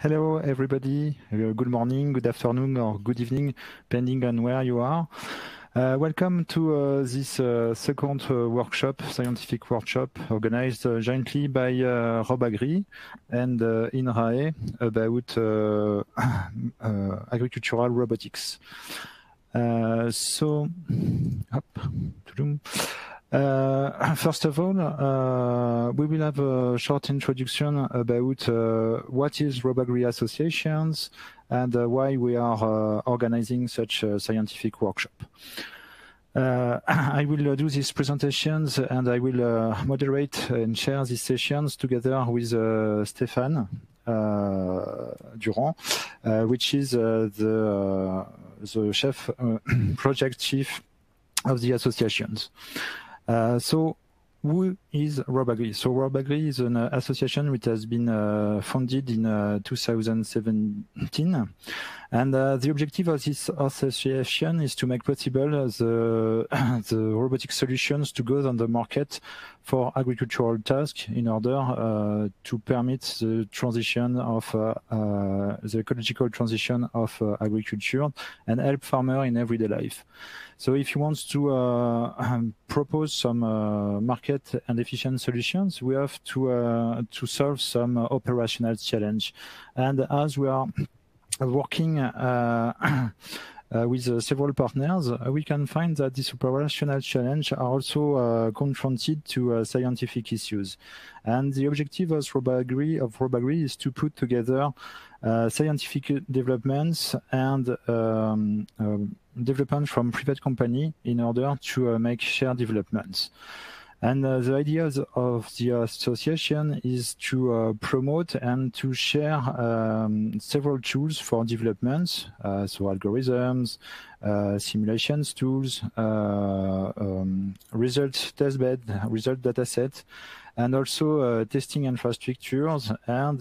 Hello, everybody. Good morning, good afternoon, or good evening, depending on where you are. Welcome to this second workshop, scientific workshop, organized jointly by Rob Agri and INRAE about agricultural robotics. First of all, we will have a short introduction about what is Rob Agri Associations and why we are organizing such a scientific workshop. I will do these presentations and I will moderate and share these sessions together with Stéphane Durand, which is the chef, project chief of the associations. So who is Rob Agri? So Rob Agri is an association which has been founded in 2017. And the objective of this association is to make possible the robotic solutions to go on the market for agricultural tasks in order to permit the transition of the ecological transition of agriculture and help farmers in everyday life. So if you want to propose some market and efficient solutions, we have to solve some operational challenge. And as we are working with several partners, we can find that these operational challenges are also confronted to scientific issues. And the objective of Rob Agri is to put together scientific developments and development from private company in order to make shared developments. And the ideas of the association is to promote and to share several tools for developments, so algorithms, simulations tools, result testbed, result dataset, and also testing infrastructures, and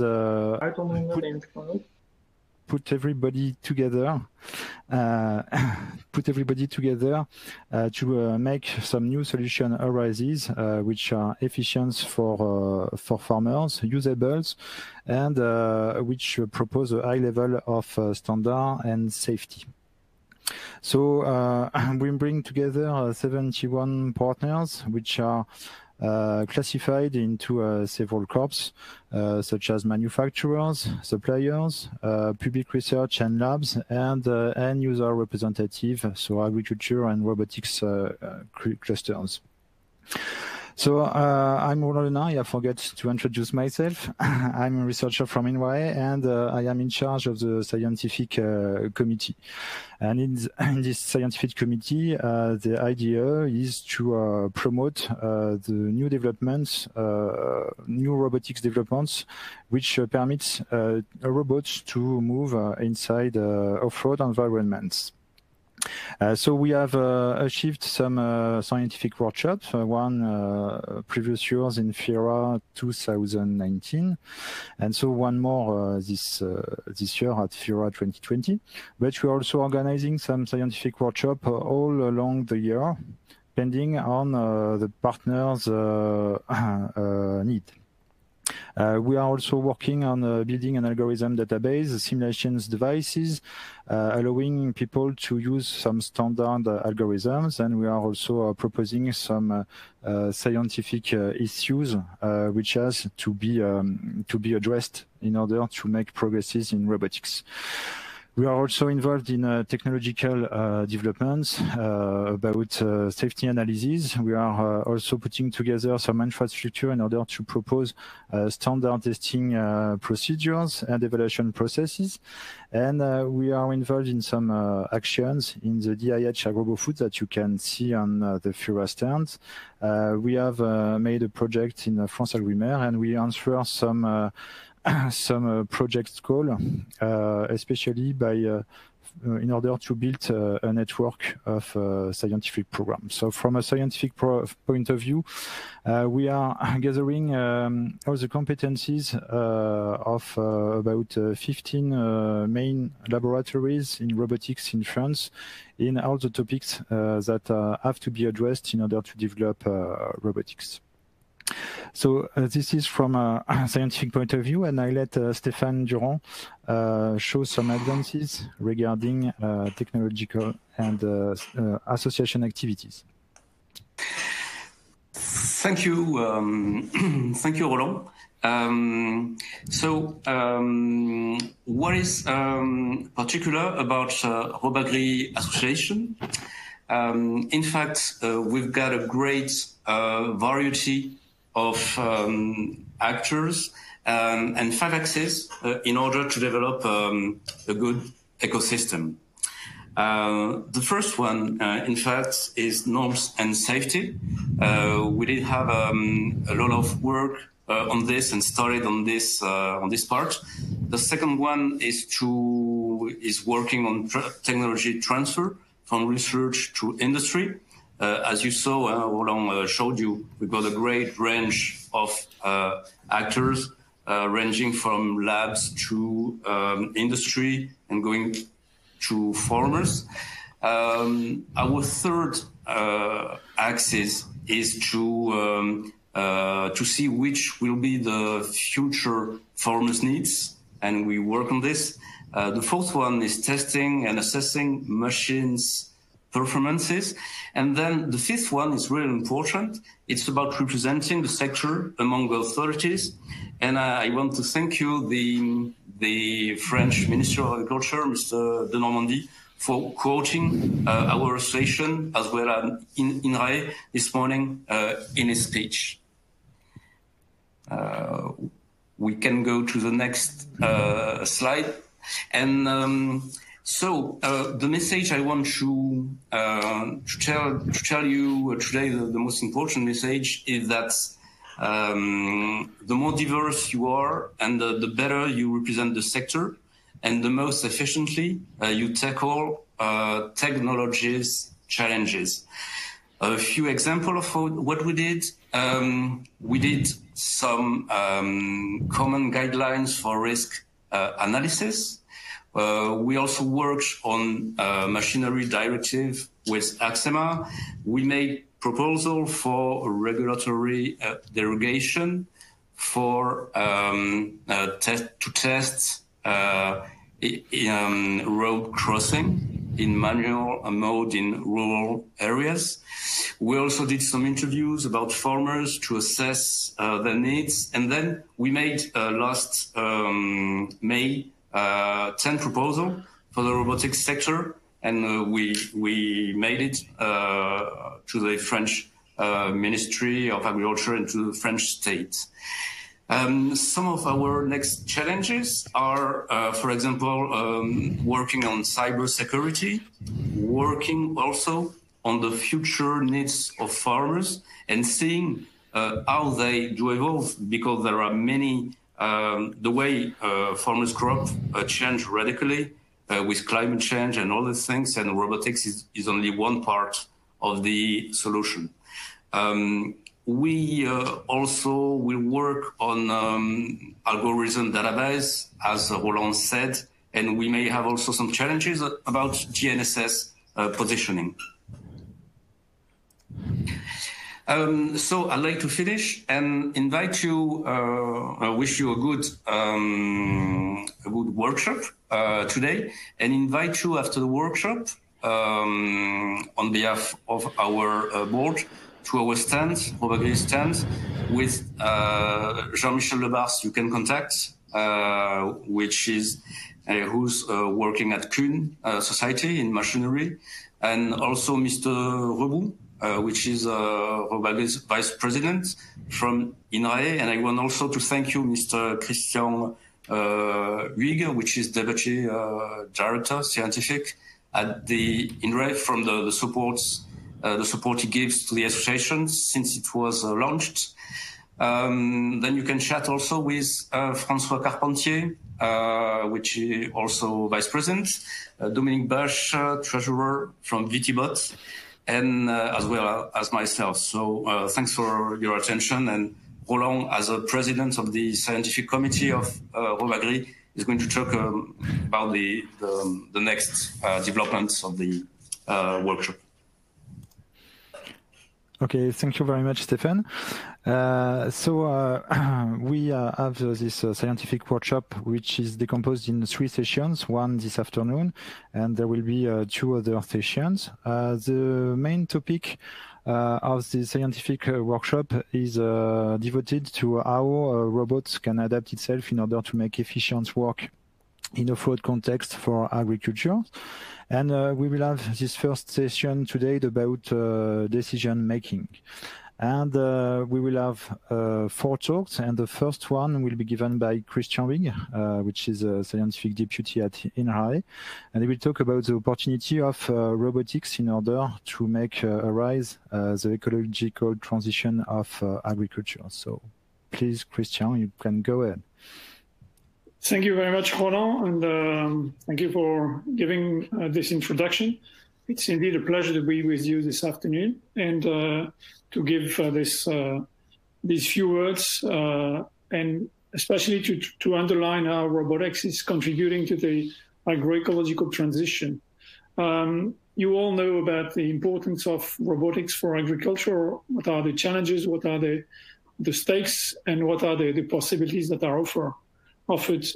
put everybody together to make some new solution arises which are efficient for farmers, usables, and which propose a high level of standard and safety. So we bring together 71 partners which are classified into several corps, such as manufacturers, suppliers, public research and labs, and end user representative, so agriculture and robotics clusters. So I'm Roland Lenain. I forgot to introduce myself. I'm a researcher from INRAE, and I am in charge of the scientific committee. And in this scientific committee, the idea is to promote the new developments, new robotics developments, which permits robots to move inside off-road environments. So we have achieved some scientific workshops, one previous years in FIRA 2019, and so one more this year at FIRA 2020. But we are also organizing some scientific workshops all along the year, depending on the partners' need. We are also working on building an algorithm database, simulations devices, allowing people to use some standard algorithms, and we are also proposing some scientific issues which has to be addressed in order to make progresses in robotics. We are also involved in technological developments about safety analysis. We are also putting together some infrastructure in order to propose standard testing procedures and evaluation processes. And we are involved in some actions in the DIH AgroboFood that you can see on the FIRA stand. We have made a project in AgriMer, and we answer some project call, especially by in order to build a network of scientific programs. So from a scientific point of view, we are gathering all the competencies of about 15 main laboratories in robotics in France in all the topics that have to be addressed in order to develop robotics. So this is from a scientific point of view, and I let Stéphane Durand show some advances regarding technological and association activities. Thank you. Thank you, Roland. What is particular about Rob Agri Association? In fact, we've got a great variety of actors and five axes in order to develop a good ecosystem. The first one, in fact, is norms and safety. We did have a lot of work on this and started on this part. The second one is working on technology transfer from research to industry. As you saw, Roland showed you, we've got a great range of actors ranging from labs to industry and going to farmers. Our third axis is to see which will be the future farmers' needs, and we work on this. The fourth one is testing and assessing machines' performances. And then the fifth one is really important. It's about representing the sector among the authorities. And I want to thank you, the French Minister of Agriculture, Mr. Denormandie, for quoting our association as well as INRAE this morning in his speech. We can go to the next slide. And the message I want to tell you today, the most important message is that the more diverse you are, and the better you represent the sector, and the most efficiently you tackle technologies challenges. A few examples of what we did. We did some common guidelines for risk analysis. We also worked on machinery directive with AXEMA. We made proposal for regulatory derogation for to test road crossing in manual mode in rural areas. We also did some interviews about farmers to assess their needs, and then we made last May 10 proposal for the robotics sector, and we made it to the French Ministry of Agriculture and to the French state. Some of our next challenges are, for example, working on cybersecurity, working also on the future needs of farmers and seeing how they do evolve, because there are many the way farmers' crop change radically with climate change and other things, and robotics is only one part of the solution. We also will work on algorithm database, as Roland said, and we may have also some challenges about GNSS positioning. I'd like to finish and invite you, wish you a good workshop today, and invite you after the workshop on behalf of our board to our stand, Rob Agri stand, with Jean-Michel Lebarce you can contact, which is who's working at Kuhn Society in machinery, and also Mr. Reboux, which is Rob Agri's vice president from INRAE. And I want also to thank you, Mr. Christian Huygues, which is deputy director scientific at the INRAE, from the support he gives to the association since it was launched. Then you can chat also with Francois Carpentier, which is also vice president, Dominique Basch, treasurer from VTBOT, and as well as myself. So thanks for your attention. And Roland, as a president of the scientific committee of Rob Agri, is going to talk about the next developments of the workshop. Okay, thank you very much, Stéphane. We have this scientific workshop, which is decomposed in 3 sessions, one this afternoon, and there will be 2 other sessions. The main topic of the scientific workshop is devoted to how robots can adapt itself in order to make efficient work in off-road context for agriculture. And we will have this first session today about decision making. And we will have 4 talks, and the first one will be given by Christian Huygues, which is a scientific deputy at INRAE, and he will talk about the opportunity of robotics in order to make arise the ecological transition of agriculture. So please, Christian, you can go ahead. Thank you very much, Roland, and thank you for giving this introduction. It's indeed a pleasure to be with you this afternoon and to give these few words and especially to underline how robotics is contributing to the agroecological transition. You all know about the importance of robotics for agriculture. What are the challenges, what are the stakes, and what are the possibilities that are offered.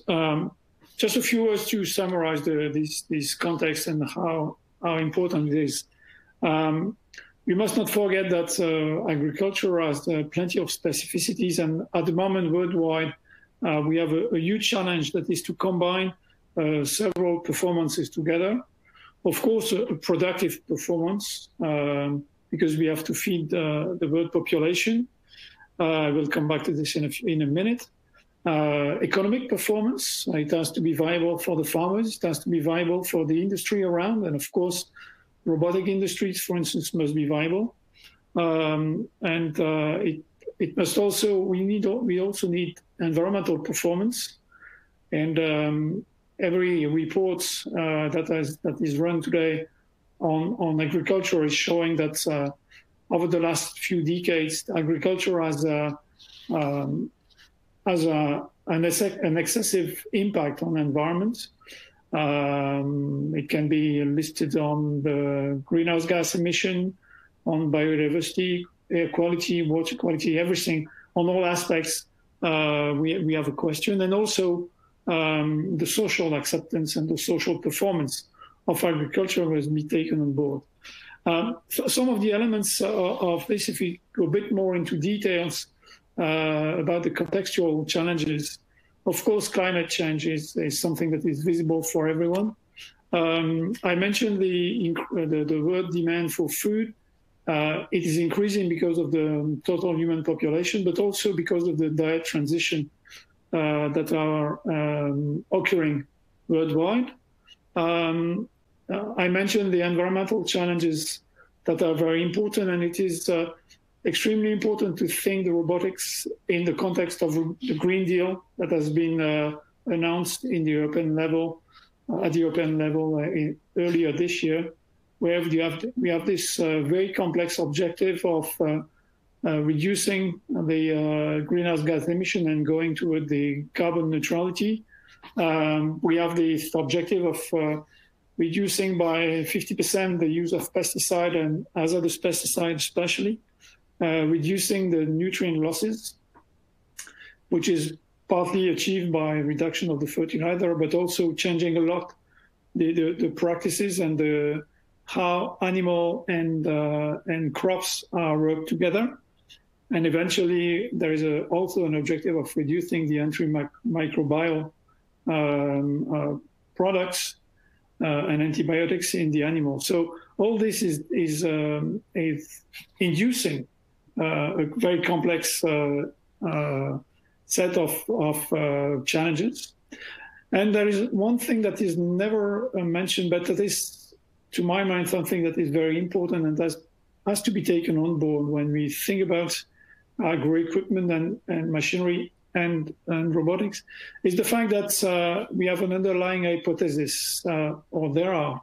Just a few words to summarize this context and how important it is. We must not forget that agriculture has plenty of specificities, and at the moment worldwide we have a huge challenge that is to combine several performances together. Of course, a productive performance, because we have to feed the world population. We'll come back to this in a minute. Economic performance, it has to be viable for the farmers, it has to be viable for the industry around, and of course robotic industries, for instance, must be viable. It must also, we also need environmental performance, and every report that is run today on agriculture is showing that over the last few decades agriculture has an excessive impact on environment. It can be listed on the greenhouse gas emission, on biodiversity, air quality, water quality, everything. On all aspects, we have a question, and also the social acceptance and the social performance of agriculture must be taken on board. Some of the elements of this, if we go a bit more into details, about the contextual challenges. Of course, climate change is something that is visible for everyone. I mentioned the world demand for food. It is increasing because of the total human population, but also because of the diet transition that are occurring worldwide. I mentioned the environmental challenges that are very important, and it is extremely important to think the robotics in the context of the Green Deal that has been announced in the European level, earlier this year, where we have this very complex objective of reducing the greenhouse gas emission and going toward the carbon neutrality. We have this objective of reducing by 50% the use of pesticide and hazardous pesticides especially. Reducing the nutrient losses, which is partly achieved by reduction of the fertilizer, but also changing a lot the practices and how animal and crops are worked together. And eventually there is also an objective of reducing the antimicrobial products and antibiotics in the animal. So all this is inducing a very complex set of challenges. And there is one thing that is never mentioned, but that is, to my mind, something that is very important and that has to be taken on board when we think about agro-equipment and machinery and robotics, is the fact that we have an underlying hypothesis, or there are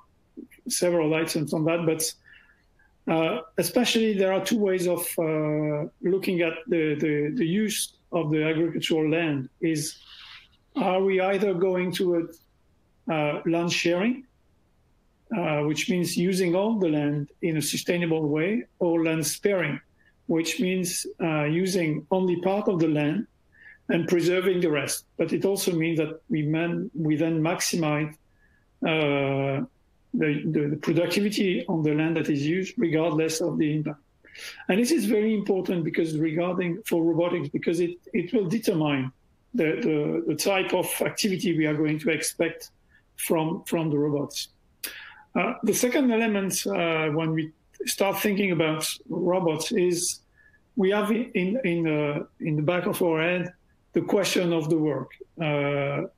several items on that, but especially there are 2 ways of looking at the use of the agricultural land. Are we either going to land sharing, which means using all the land in a sustainable way, or land sparing, which means using only part of the land and preserving the rest. But it also means that we then maximize the productivity on the land that is used, regardless of the impact. And this is very important because for robotics, because it will determine the type of activity we are going to expect from the robots. The second element when we start thinking about robots is we have in the back of our head the question of the work, workload,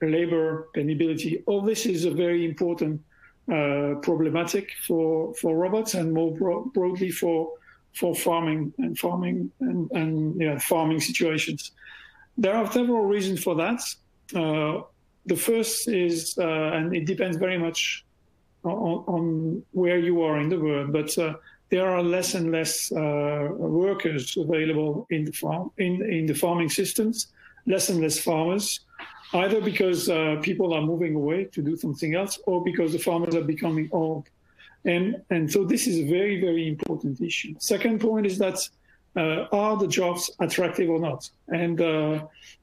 labor, penability. All this is a very important problematic for robots and more broadly for farming situations. There are several reasons for that. The first is, and it depends very much on where you are in the world, but there are less and less workers available in the farming systems, less and less farmers, either because people are moving away to do something else or because the farmers are becoming old. And so this is a very, very important issue. Second point is that are the jobs attractive or not? And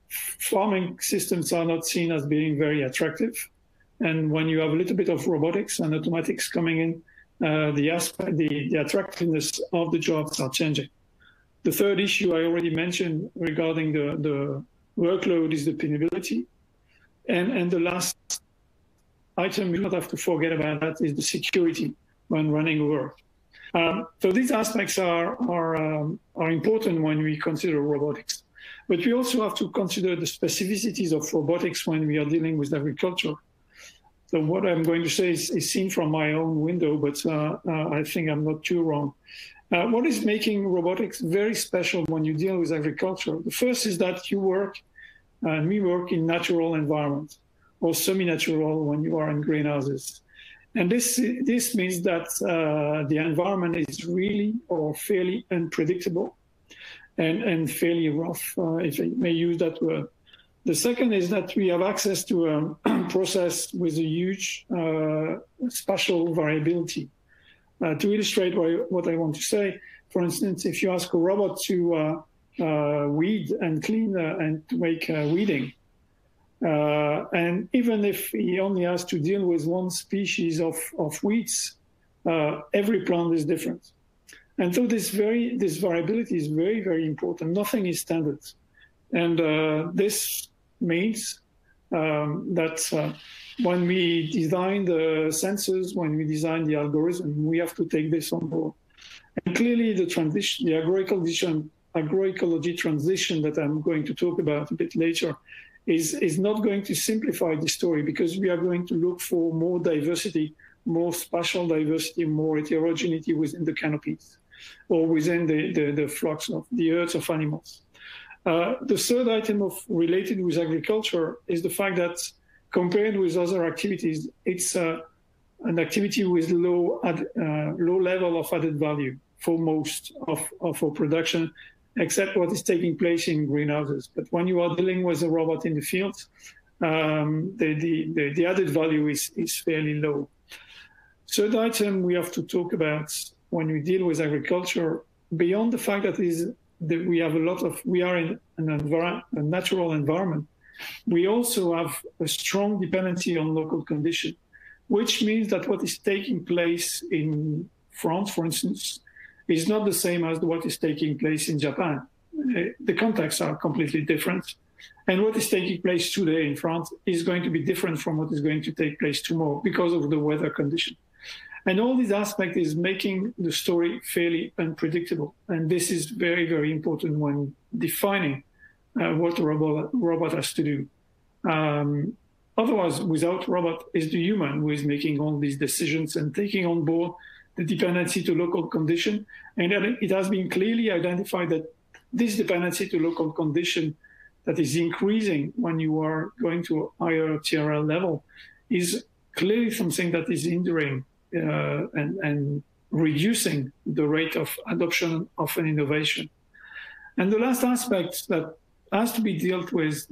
farming systems are not seen as being very attractive. And when you have a little bit of robotics and automatics coming in, the attractiveness of the jobs are changing. The third issue I already mentioned regarding the workload is the penability. And the last item you don't have to forget about that is the security when running a work. So these aspects are important when we consider robotics. But we also have to consider the specificities of robotics when we are dealing with agriculture. So what I'm going to say is seen from my own window, but I think I'm not too wrong. What is making robotics very special when you deal with agriculture? The first is that you work, and we work in natural environments, or semi-natural when you are in greenhouses. And this means that the environment is really or fairly unpredictable and fairly rough, if I may use that word. The second is that we have access to a process with a huge spatial variability. To illustrate what I want to say, for instance, if you ask a robot to weed and clean and to make weeding, and even if he only has to deal with one species of weeds, every plant is different. And so this variability is very, very important. Nothing is standard. And this means that when we design the sensors, when we design the algorithm, we have to take this on board. And clearly the agroecology transition that I'm going to talk about a bit later is not going to simplify the story, because we are going to look for more diversity, more spatial diversity, more heterogeneity within the canopies or within the flocks of the herds of animals. The third item related with agriculture is the fact that compared with other activities, it's an activity with low level of added value for most of our production, except what is taking place in greenhouses. But when you are dealing with a robot in the field, the added value is fairly low. Third item we have to talk about when we deal with agriculture, beyond the fact that we are in a natural environment, we also have a strong dependency on local condition, which means that what is taking place in France, for instance, is not the same as what is taking place in Japan. The contexts are completely different. And what is taking place today in France is going to be different from what is going to take place tomorrow because of the weather condition. And all these aspects is making the story fairly unpredictable. And this is very, very important when defining what a robot has to do. Otherwise, without robot is the human who is making all these decisions and taking on board the dependency to local condition. And it has been clearly identified that this dependency to local condition that is increasing when you are going to a higher TRL level is clearly something that is hindering and reducing the rate of adoption of an innovation. And the last aspect that has to be dealt with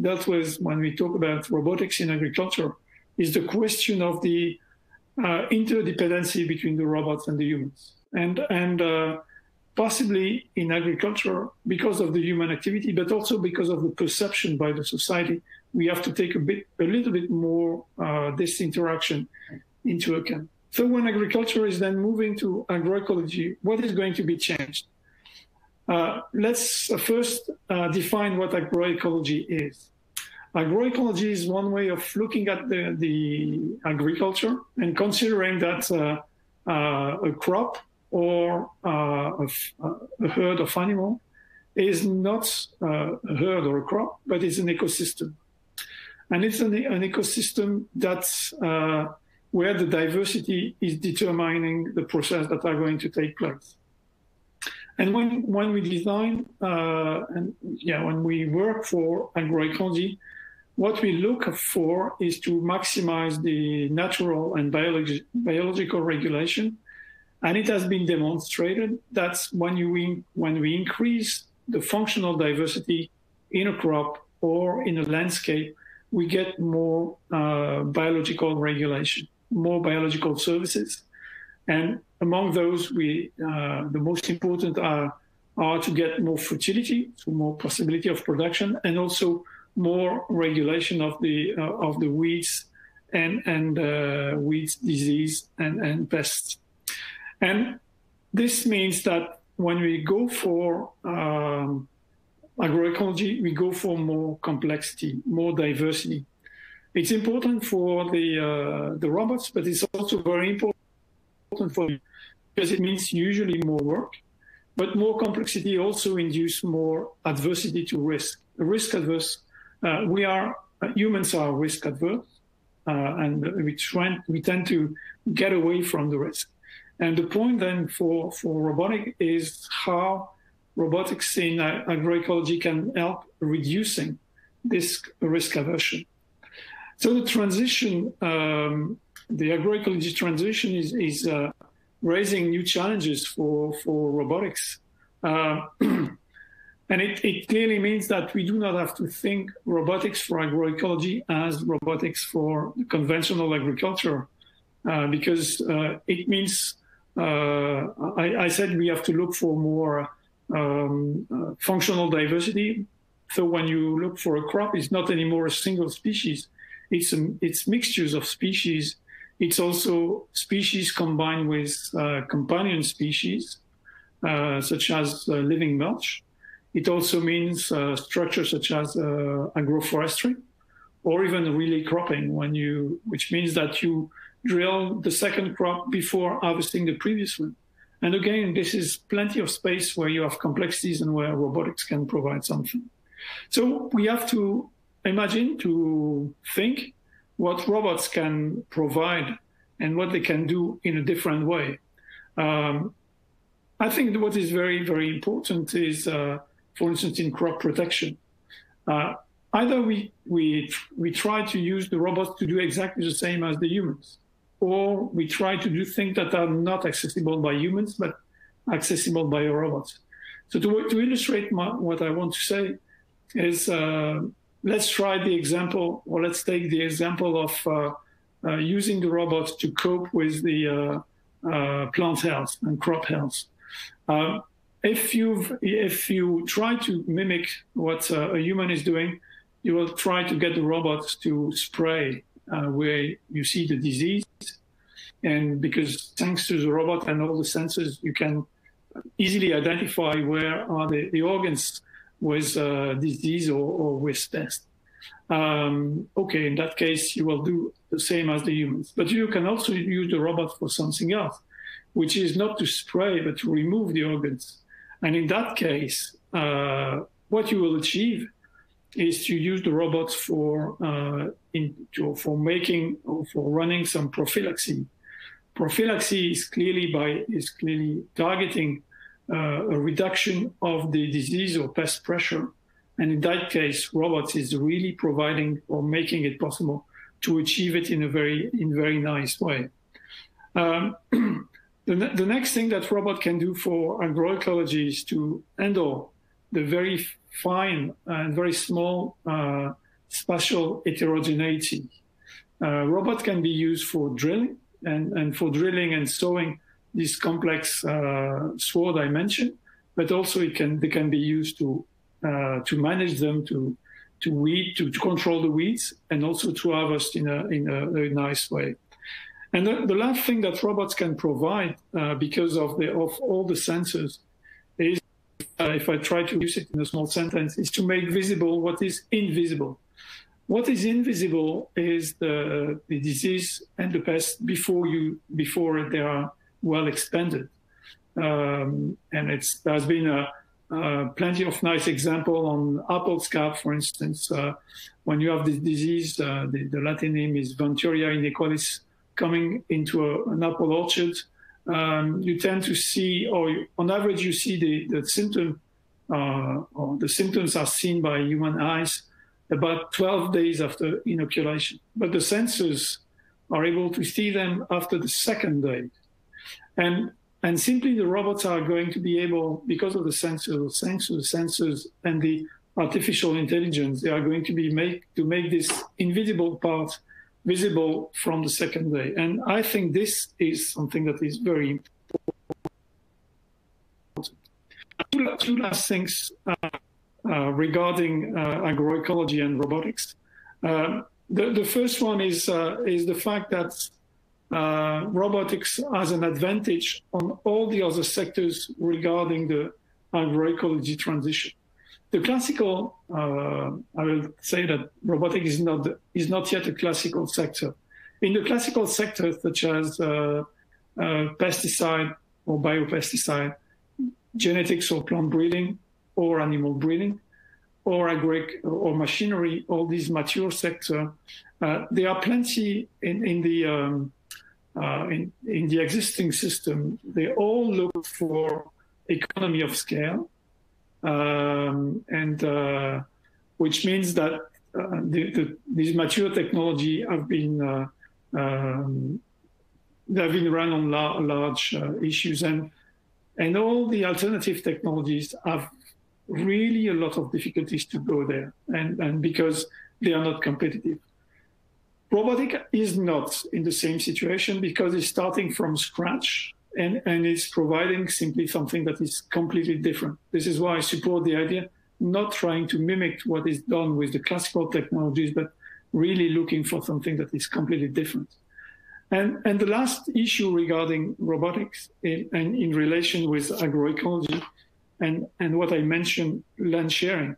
when we talk about robotics in agriculture is the question of the interdependency between the robots and the humans. And possibly in agriculture because of the human activity, but also because of the perception by the society. We have to take a little bit more this interaction into account. So when agriculture is then moving to agroecology, what is going to be changed? Let's first define what agroecology is. Agroecology is one way of looking at the agriculture and considering that a crop or a herd of animal is not a herd or a crop, but it's an ecosystem. And it's an ecosystem that's where the diversity is determining the process that are going to take place. And when we design when we work for agroecology, what we look for is to maximize the natural and biological regulation. And it has been demonstrated that when we increase the functional diversity in a crop or in a landscape, we get more biological regulation, more biological services. And among those, the most important are to get more fertility, so more possibility of production, and also more regulation of the weeds and weeds disease and pests. And this means that when we go for agroecology, we go for more complexity, more diversity. It's important for the robots, but it's also very important for, because it means usually more work, but more complexity also induces more adversity to risk. Risk adverse. Humans are risk adverse, and we tend to get away from the risk. And the point then for robotic is how robotics in agroecology can help reducing this risk aversion. So the transition, the agroecology transition is raising new challenges for robotics. And it clearly means that we do not have to think robotics for agroecology as robotics for conventional agriculture, because it means, I said we have to look for more functional diversity. So when you look for a crop, it's not anymore a single species. It's mixtures of species. It's also species combined with companion species, such as living mulch. It also means structures such as agroforestry, or even relay cropping, which means that you drill the second crop before harvesting the previous one. And again, this is plenty of space where you have complexities and where robotics can provide something. So we have to imagine, to think what robots can provide and what they can do in a different way. I think what is very, very important is, for instance, in crop protection. Either we try to use the robots to do exactly the same as the humans, or we try to do things that are not accessible by humans, but accessible by robots. So to illustrate what I want to say is, let's take the example of using the robots to cope with the plant health and crop health. If you try to mimic what a human is doing, you will try to get the robots to spray where you see the disease. And because thanks to the robot and all the sensors, you can easily identify where are the organs with disease or with pest. Okay, in that case, you will do the same as the humans. But you can also use the robot for something else, which is not to spray, but to remove the organs. And in that case, what you will achieve is to use the robots for running some prophylaxis. Prophylaxis is clearly targeting a reduction of the disease or pest pressure. And in that case, robots is really providing or making it possible to achieve it in a very nice way. The next thing that robot can do for agroecology is to handle the very fine and very small spatial heterogeneity. Robot can be used for drilling and sowing this complex 4 dimension, but also they can be used to manage them, to control the weeds, and also to harvest in a very nice way. And the last thing that robots can provide, because of all the sensors, is, if I try to use it in a small sentence, is to make visible what is invisible. What is invisible is the disease and the pest before they are well expanded. And there's been plenty of nice example on apple scab, for instance. When you have this disease, the Latin name is Venturia inaequalis, coming into an apple orchard, you tend to see, on average, you see the symptom, or the symptoms are seen by human eyes about 12 days after inoculation. But the sensors are able to see them after the second day. And simply the robots are going to be able, because of the sensors and the artificial intelligence, they are going to be make this invisible part visible from the second day. And I think this is something that is very important. Two last things regarding agroecology and robotics. The first one is the fact that robotics has an advantage on all the other sectors regarding the agroecology transition. The classical, I will say that robotics is not yet a classical sector. In the classical sector, such as pesticide or biopesticide, genetics or plant breeding, or animal breeding, or machinery, all these mature sectors, there are plenty in the existing system. They all look for economy of scale. Which means that these mature technology have been run on large issues, and all the alternative technologies have really a lot of difficulties to go there, and because they are not competitive. Robotics is not in the same situation because it's starting from scratch. And it's providing simply something that is completely different. This is why I support the idea, not trying to mimic what is done with the classical technologies, but really looking for something that is completely different. And the last issue regarding robotics and in relation with agroecology and what I mentioned, land sharing,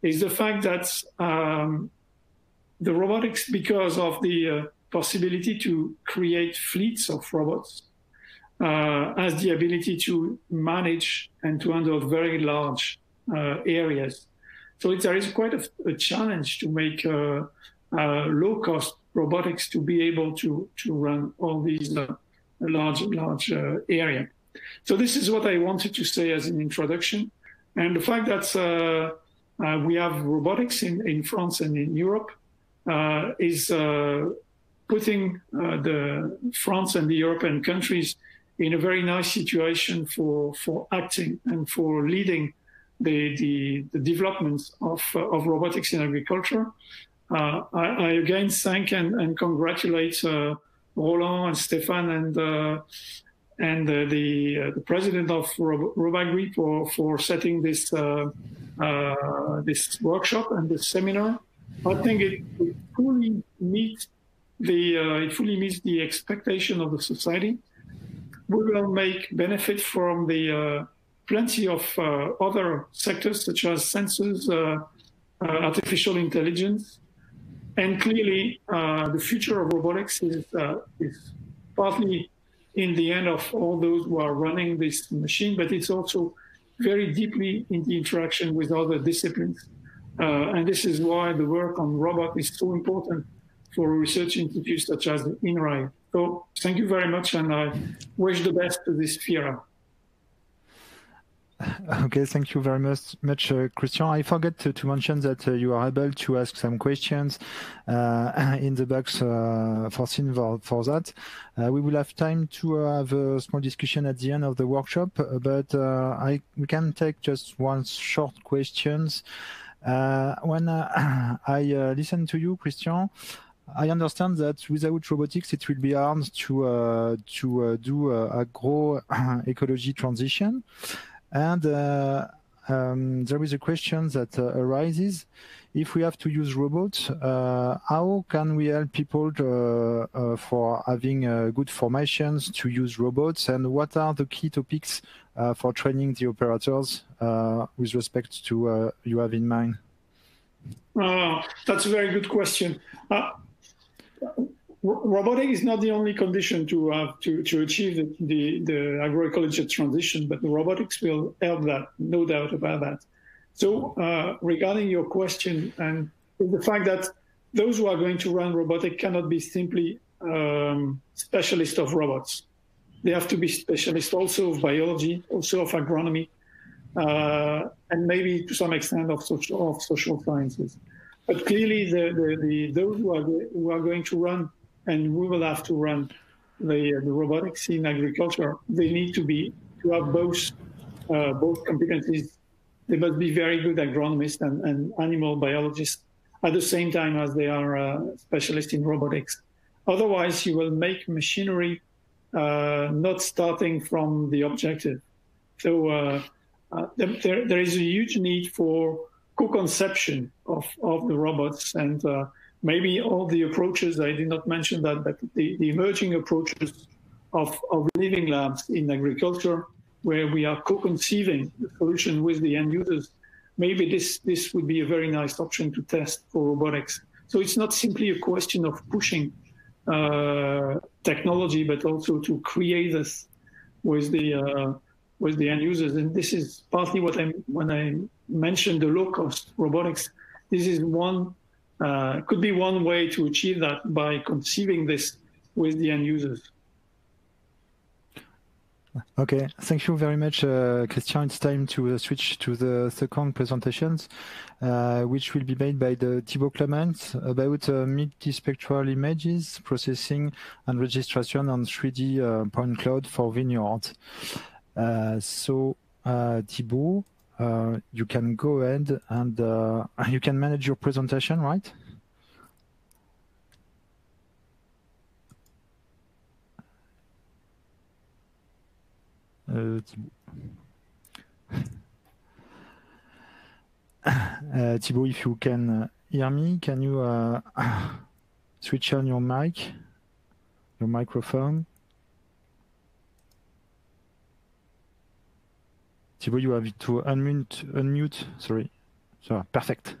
is the fact that the robotics, because of the possibility to create fleets of robots, has the ability to manage and to handle very large areas. So there is quite a challenge to make low-cost robotics to be able to run all these large areas. So this is what I wanted to say as an introduction. And the fact that we have robotics in France and in Europe is putting France and the European countries in a very nice situation for acting and for leading the developments of robotics in agriculture. I again thank and congratulate Roland and Stéphane and the president of Rob Agri for setting this workshop and this seminar. I think it fully meets the expectation of the society. We will make benefit from the plenty of other sectors, such as sensors, artificial intelligence, and clearly the future of robotics is partly in the hand of all those who are running this machine, but it's also very deeply in the interaction with other disciplines. And this is why the work on robots is so important for research institutes such as the INRAE. So thank you very much, and I wish the best to this FIRA. Okay, thank you very much, Christian. I forgot to mention that you are able to ask some questions in the box foreseen for that. We will have time to have a small discussion at the end of the workshop, but we can take just one short questions. When I listened to you, Christian, I understand that without robotics, it will be hard to do agroecology transition. And there is a question that arises. If we have to use robots, how can we help people to, for having good formations to use robots? And what are the key topics for training the operators with respect to you have in mind? That's a very good question. Robotic is not the only condition to achieve the agroecology transition, but the robotics will help that, no doubt about that. So regarding your question and the fact that those who are going to run robotic cannot be simply specialists of robots. They have to be specialists also of biology, also of agronomy, and maybe to some extent of social sciences. But clearly those who are going to run and we will have to run the robotics in agriculture, they need to have both competencies. They must be very good agronomists and animal biologists at the same time as they are specialists in robotics. Otherwise, you will make machinery not starting from the objective. So there is a huge need for co-conception of the robots and maybe all the approaches, I did not mention that, but the emerging approaches of living labs in agriculture, where we are co-conceiving the solution with the end users, maybe this would be a very nice option to test for robotics. So it's not simply a question of pushing technology, but also to create this with the end users. And this is partly what when I mentioned the low-cost robotics. This is could be one way to achieve that by conceiving this with the end users. Okay, thank you very much, Christian. It's time to switch to the second presentations, which will be made by Thibault Clamens about multispectral images, processing and registration on 3D point cloud for vineyards. So Thibault, you can go ahead and you can manage your presentation, right? Thibault, if you can hear me, can you switch on your mic, your microphone? Thibault, you have to unmute. Sorry. So perfect.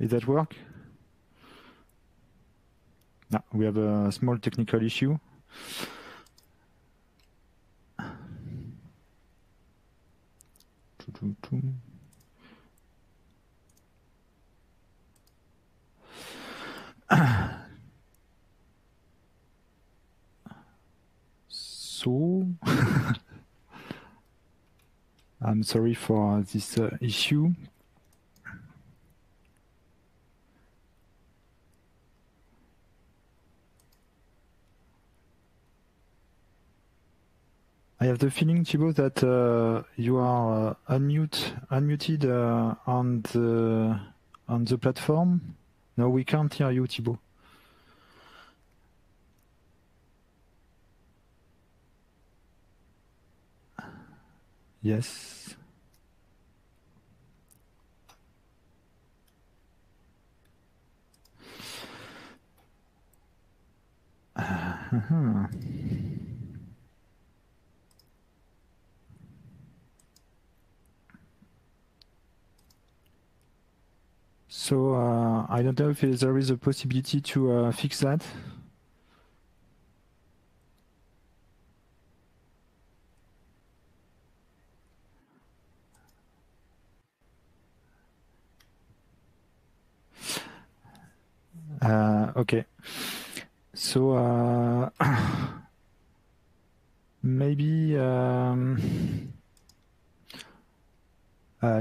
Did that work? No, we have a small technical issue. So, I'm sorry for this issue. I have the feeling, Thibault, that you are unmuted on the platform. No, we can't hear you, Thibault. Yes. So I don't know if there is a possibility to fix that. Okay. So maybe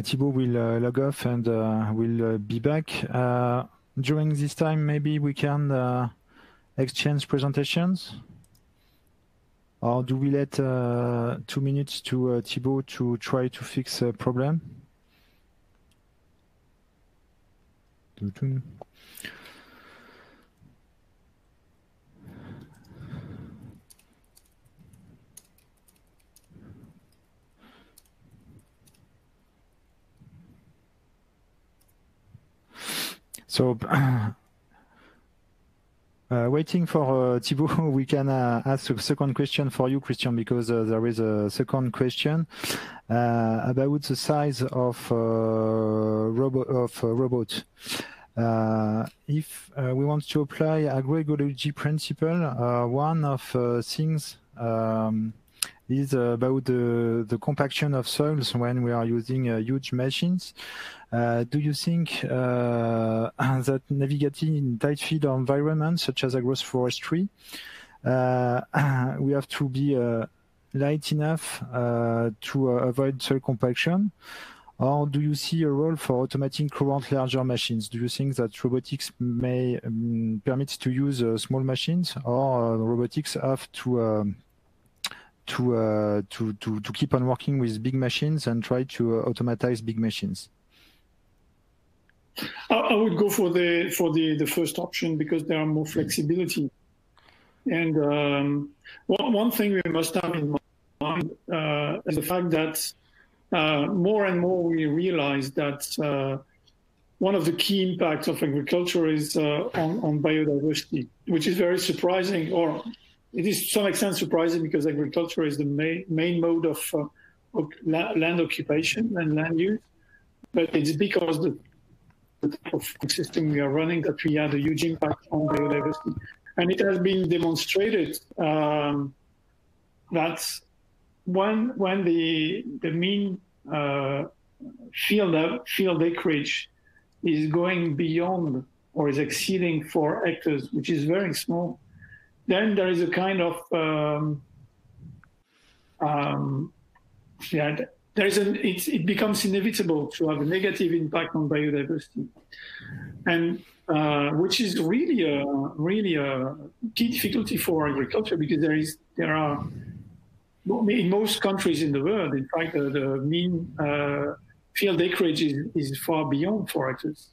Thibault will log off and will be back. During this time, maybe we can exchange presentations, or do we let 2 minutes to Thibault to try to fix a problem? So waiting for Thibault, we can ask a second question for you, Christian, because there is a second question about the size of robot. If we want to apply agroecology principle, one of things is about the compaction of soils when we are using huge machines. Do you think that navigating in tight field environments such as agroforestry, we have to be light enough to avoid soil compaction? Or do you see a role for automating current larger machines? Do you think that robotics may permit to use small machines, or robotics have to keep on working with big machines and try to automatize big machines? I would go for the first option because there are more flexibility. And one thing we must have in mind is the fact that more and more we realize that one of the key impacts of agriculture is on biodiversity, which is very surprising, or it is to some extent surprising because agriculture is the main mode of land occupation and land use, but it's because the type of system we are running that we had a huge impact on biodiversity. And it has been demonstrated that when the mean field acreage is going beyond or is exceeding 4 hectares, which is very small, then there is a kind of it becomes inevitable to have a negative impact on biodiversity, and which is really a key difficulty for agriculture because there are. In most countries in the world, in fact, the mean field acreage is far beyond 4 hectares.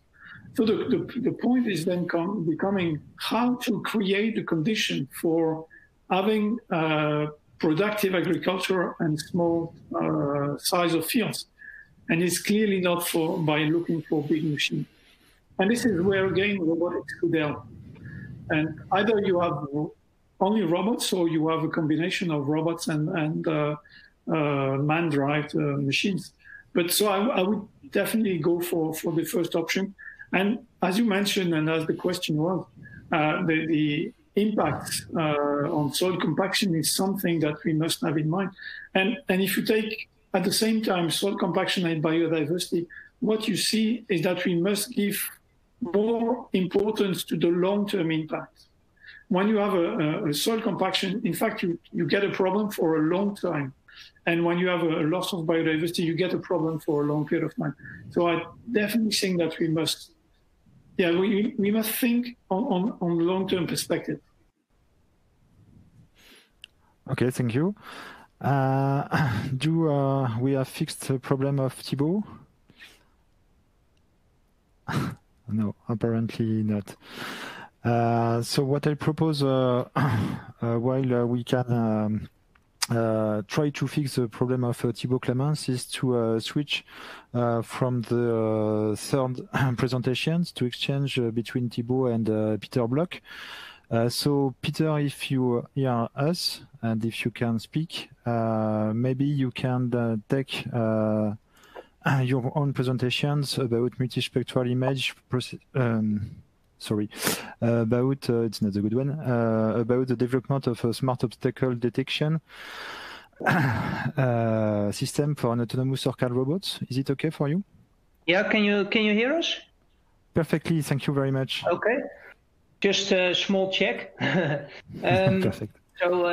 So the point is then becoming how to create the condition for having productive agriculture and small size of fields. And it's clearly not by looking for big machines. And this is where, again, robotics could help. And either you have only robots, so you have a combination of robots and man-derived machines. But so I would definitely go for the first option. And as you mentioned, and as the question was, the impact on soil compaction is something that we must have in mind. And if you take at the same time soil compaction and biodiversity, what you see is that we must give more importance to the long-term impact. When you have a soil compaction, in fact, you get a problem for a long time. And when you have a loss of biodiversity, you get a problem for a long period of time. So I definitely think that we must, we must think on long-term perspective. Okay, thank you. Do we have fixed the problem of Thibault? No, apparently not. So what I propose, while we can try to fix the problem of Thibault Clamens, is to switch from the third presentations to exchange between Thibault and Peter Blok. So Peter, if you hear us and if you can speak, maybe you can take your own presentations about multispectral image it's not a good one, about the development of a smart obstacle detection system for an autonomous orchard robot. Is it okay for you? Yeah, can you hear us? Perfectly, thank you very much. Okay, just a small check. Perfect. So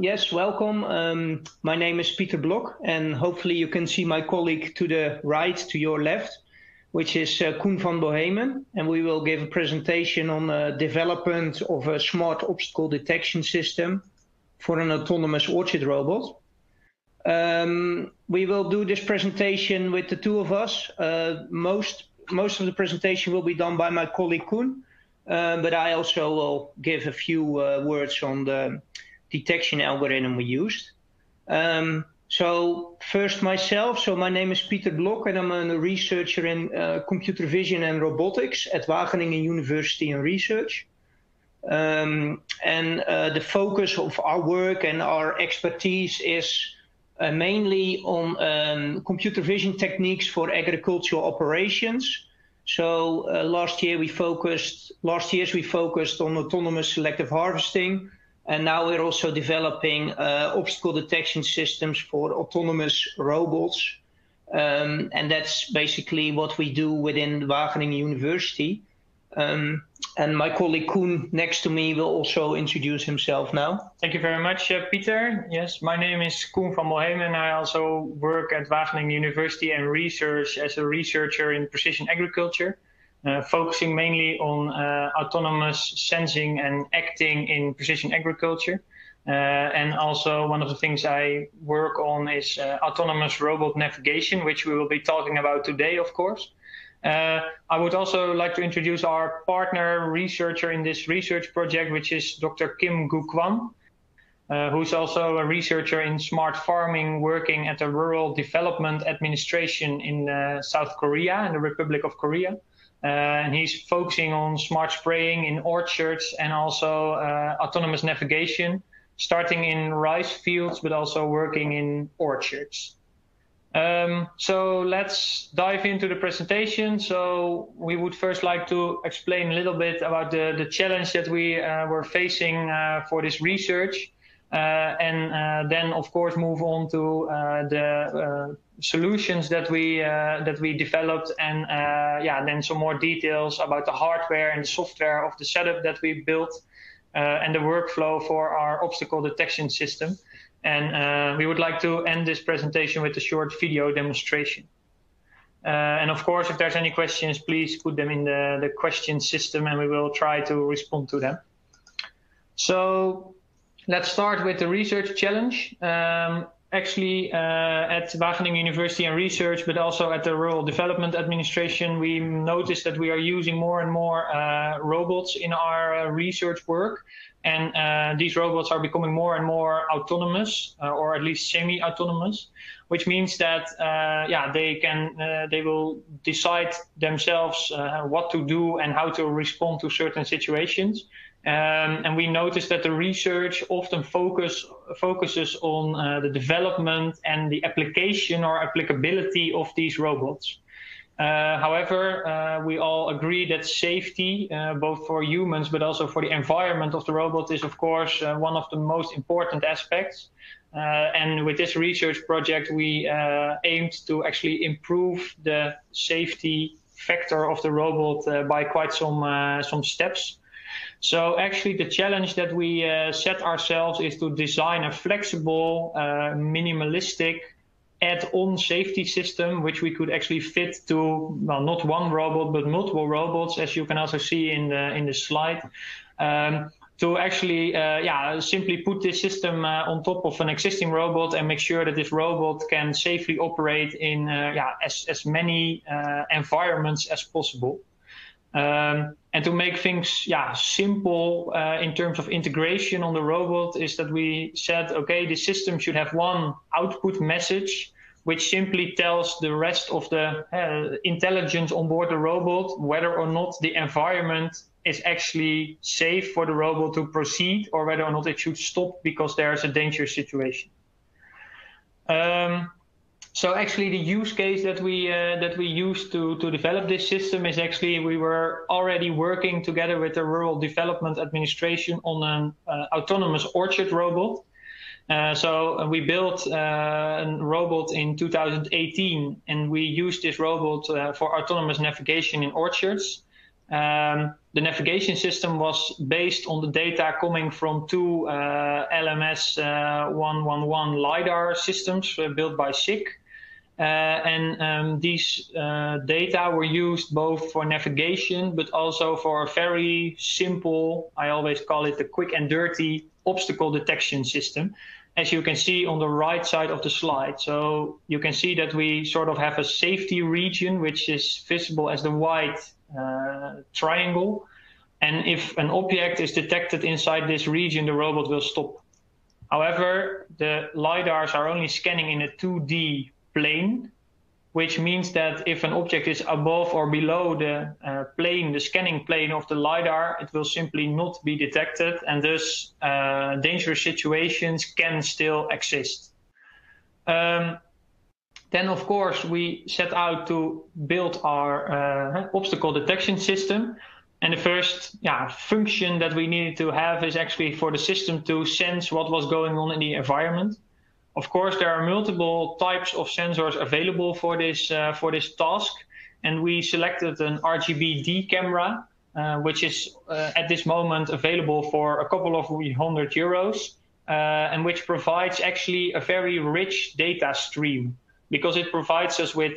yes, welcome. My name is Peter Blok, and hopefully you can see my colleague to the right, to your left, which is Koen van Boheemen, and we will give a presentation on the development of a smart obstacle detection system for an autonomous orchard robot. We will do this presentation with the two of us. Most of the presentation will be done by my colleague Koen, but I also will give a few words on the detection algorithm we used. So first myself, so my name is Peter Blok and I'm a researcher in computer vision and robotics at Wageningen University and Research. The focus of our work and our expertise is mainly on computer vision techniques for agricultural operations. So last year we focused on autonomous selective harvesting, and now we're also developing obstacle detection systems for autonomous robots, and that's basically what we do within Wageningen University. And my colleague Kuhn next to me will also introduce himself now. Thank you very much, Peter. Yes, my name is Koen van Boheemen and I also work at Wageningen University and Research as a researcher in precision agriculture, focusing mainly on autonomous sensing and acting in precision agriculture. And also one of the things I work on is autonomous robot navigation, which we will be talking about today, of course. I would also like to introduce our partner researcher in this research project, which is Dr. Kim Gu-Kwan, who's also a researcher in smart farming working at the Rural Development Administration in South Korea, in the Republic of Korea. And he's focusing on smart spraying in orchards and also autonomous navigation, starting in rice fields, but also working in orchards. So let's dive into the presentation. So we would first like to explain a little bit about the challenge that we were facing for this research, and then of course move on to the solutions that we developed, and then some more details about the hardware and the software of the setup that we built, and the workflow for our obstacle detection system. And we would like to end this presentation with a short video demonstration. And of course, if there's any questions, please put them in the question system and we will try to respond to them. So let's start with the research challenge. Actually, at Wageningen University and Research, but also at the Rural Development Administration, we noticed that we are using more and more robots in our research work. And these robots are becoming more and more autonomous, or at least semi-autonomous, which means that they will decide themselves what to do and how to respond to certain situations. And we noticed that the research often focuses on the development and the application or applicability of these robots. However, we all agree that safety, both for humans but also for the environment of the robot, is of course one of the most important aspects. And with this research project, we aimed to actually improve the safety factor of the robot by quite some steps. So actually the challenge that we set ourselves is to design a flexible, minimalistic, add-on safety system, which we could actually fit to, well, not one robot, but multiple robots, as you can also see in the slide, to actually, simply put this system on top of an existing robot and make sure that this robot can safely operate in as many environments as possible. And to make things simple in terms of integration on the robot is that we said, okay, the system should have one output message, which simply tells the rest of the intelligence on board the robot whether or not the environment is actually safe for the robot to proceed, or whether or not it should stop because there's a dangerous situation. So actually the use case that we used to develop this system is actually we were already working together with the Rural Development Administration on an autonomous orchard robot. So we built a robot in 2018 and we used this robot for autonomous navigation in orchards. The navigation system was based on the data coming from two LMS 111 LiDAR systems built by SICK. These data were used both for navigation, but also for a very simple, I always call it the quick and dirty obstacle detection system, as you can see on the right side of the slide. So you can see that we sort of have a safety region, which is visible as the white triangle. And if an object is detected inside this region, the robot will stop. However, the LiDARs are only scanning in a 2D plane, which means that if an object is above or below the plane, the scanning plane of the LiDAR, it will simply not be detected, and thus dangerous situations can still exist. Then, of course, we set out to build our obstacle detection system. And the first function that we needed to have is actually for the system to sense what was going on in the environment. Of course, there are multiple types of sensors available for this task. And we selected an RGBD camera, which is at this moment available for a couple of €100, and which provides actually a very rich data stream, because it provides us with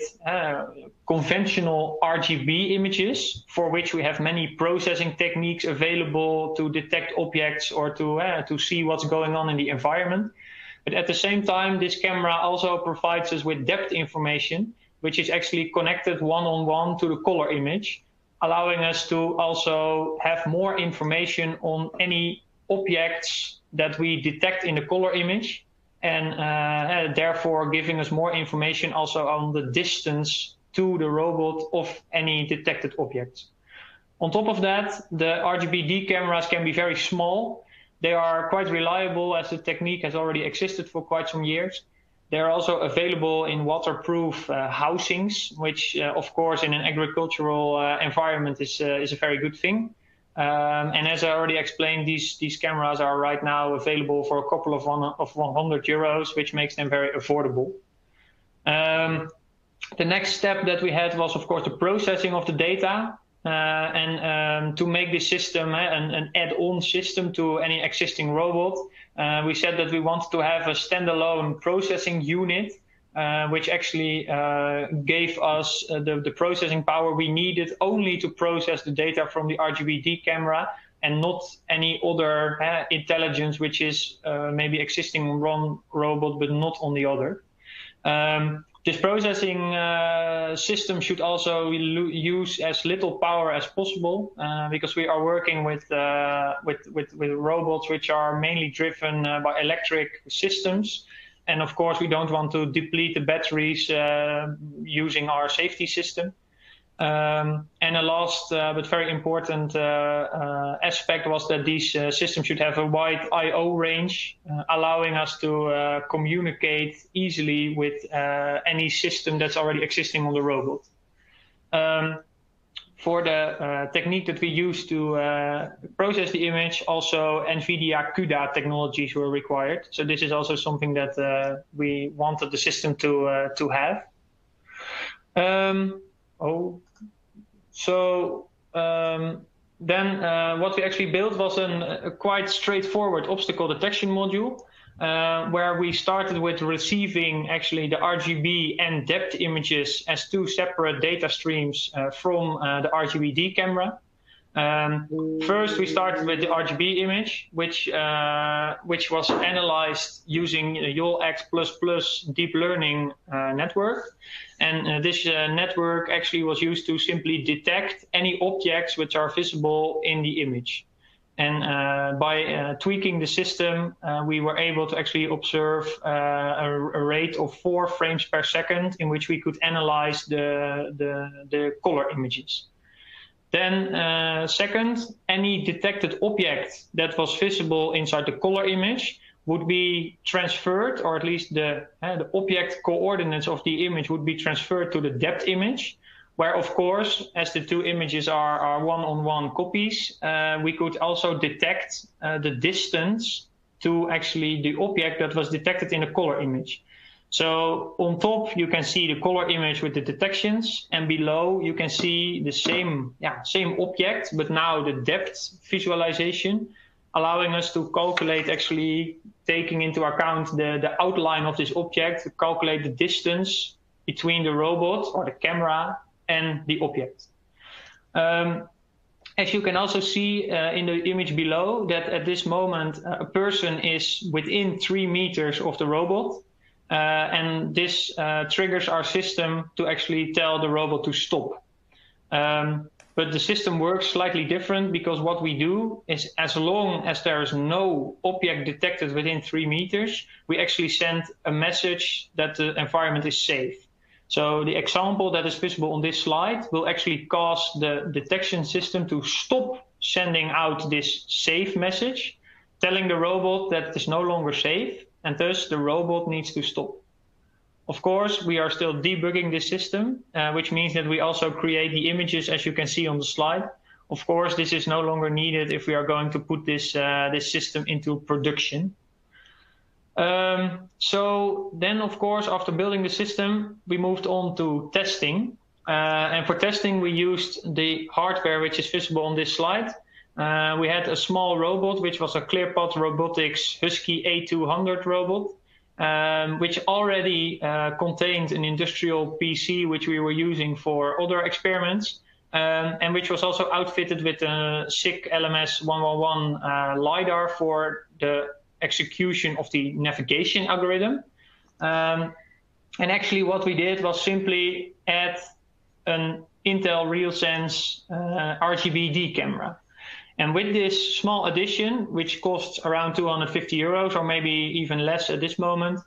conventional RGB images, for which we have many processing techniques available to detect objects or to see what's going on in the environment. But at the same time, this camera also provides us with depth information, which is actually connected one-on-one to the color image, allowing us to also have more information on any objects that we detect in the color image, and therefore giving us more information also on the distance to the robot of any detected object. On top of that, the RGBD cameras can be very small. They are quite reliable, as the technique has already existed for quite some years. They are also available in waterproof housings, which of course in an agricultural environment is a very good thing. And as I already explained, these cameras are right now available for a couple of €100, which makes them very affordable. The next step that we had was, of course, the processing of the data. And to make this system an add-on system to any existing robot, we said that we wanted to have a standalone processing unit, which actually gave us the processing power we needed only to process the data from the RGBD camera, and not any other intelligence which is maybe existing on one robot but not on the other. This processing system should also use as little power as possible, because we are working with robots which are mainly driven by electric systems. And of course, we don't want to deplete the batteries using our safety system. And a last but very important aspect was that these systems should have a wide I/O range, allowing us to communicate easily with any system that's already existing on the robot. For the technique that we use to process the image, also NVIDIA CUDA technologies were required. So this is also something that we wanted the system to have. Then what we actually built was a quite straightforward obstacle detection module, where we started with receiving actually the RGB and depth images as two separate data streams from the RGBD camera. First, we started with the RGB image, which was analyzed using YOLOX++ deep learning network. And this network actually was used to simply detect any objects which are visible in the image. And by tweaking the system, we were able to actually observe a rate of 4 frames per second, in which we could analyze the color images. Then second, any detected object that was visible inside the color image would be transferred, or at least the object coordinates of the image would be transferred to the depth image, where, of course, as the two images are one-on-one copies, we could also detect the distance to actually the object that was detected in the color image. So on top, you can see the color image with the detections, and below you can see the same object, but now the depth visualization, allowing us to calculate, actually taking into account the outline of this object, to calculate the distance between the robot or the camera and the object. As you can also see in the image below, that at this moment a person is within 3 meters of the robot, and this triggers our system to actually tell the robot to stop. But the system works slightly different, because what we do is, as long as there is no object detected within 3 meters, we actually send a message that the environment is safe. So the example that is visible on this slide will actually cause the detection system to stop sending out this safe message, telling the robot that it is no longer safe, and thus the robot needs to stop. Of course, we are still debugging this system, which means that we also create the images, as you can see on the slide. Of course, this is no longer needed if we are going to put this, this system into production. So then, of course, after building the system, we moved on to testing. And for testing, we used the hardware, which is visible on this slide. We had a small robot, which was a Clearpath Robotics Husky A200 robot. Which already contained an industrial PC, which we were using for other experiments, and which was also outfitted with a SICK LMS 111 LiDAR for the execution of the navigation algorithm. And actually what we did was simply add an Intel RealSense RGBD camera. And with this small addition, which costs around 250 euros or maybe even less at this moment,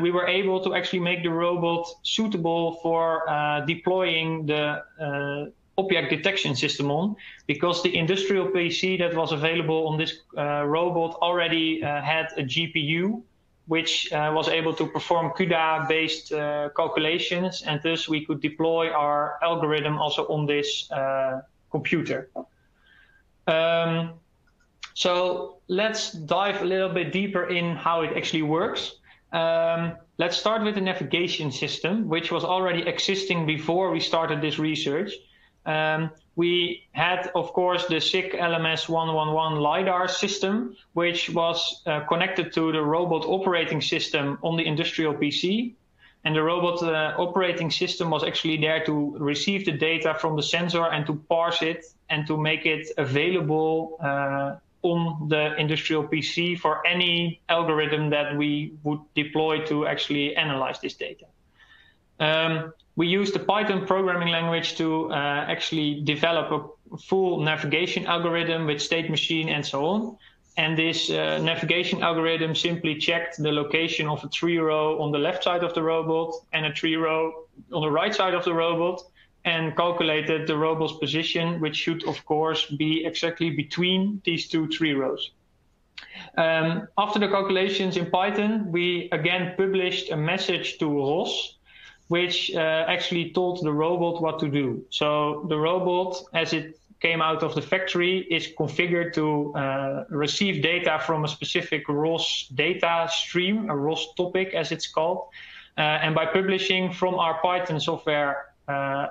we were able to actually make the robot suitable for deploying the object detection system on, because the industrial PC that was available on this robot already had a GPU, which was able to perform CUDA-based calculations, and thus we could deploy our algorithm also on this computer. So let's dive a little bit deeper in how it actually works. Let's start with the navigation system, which was already existing before we started this research. We had, of course, the SICK LMS 111 LiDAR system, which was connected to the robot operating system on the industrial PC. And the robot operating system was actually there to receive the data from the sensor and to parse it and to make it available on the industrial PC for any algorithm that we would deploy to actually analyze this data. We used the Python programming language to actually develop a full navigation algorithm with state machine and so on. And this navigation algorithm simply checked the location of a tree row on the left side of the robot and a tree row on the right side of the robot, and calculated the robot's position, which should, of course, be exactly between these two tree rows. After the calculations in Python, we again published a message to ROS, which actually told the robot what to do. So the robot, as it came out of the factory, is configured to receive data from a specific ROS data stream, a ROS topic as it's called. And by publishing from our Python software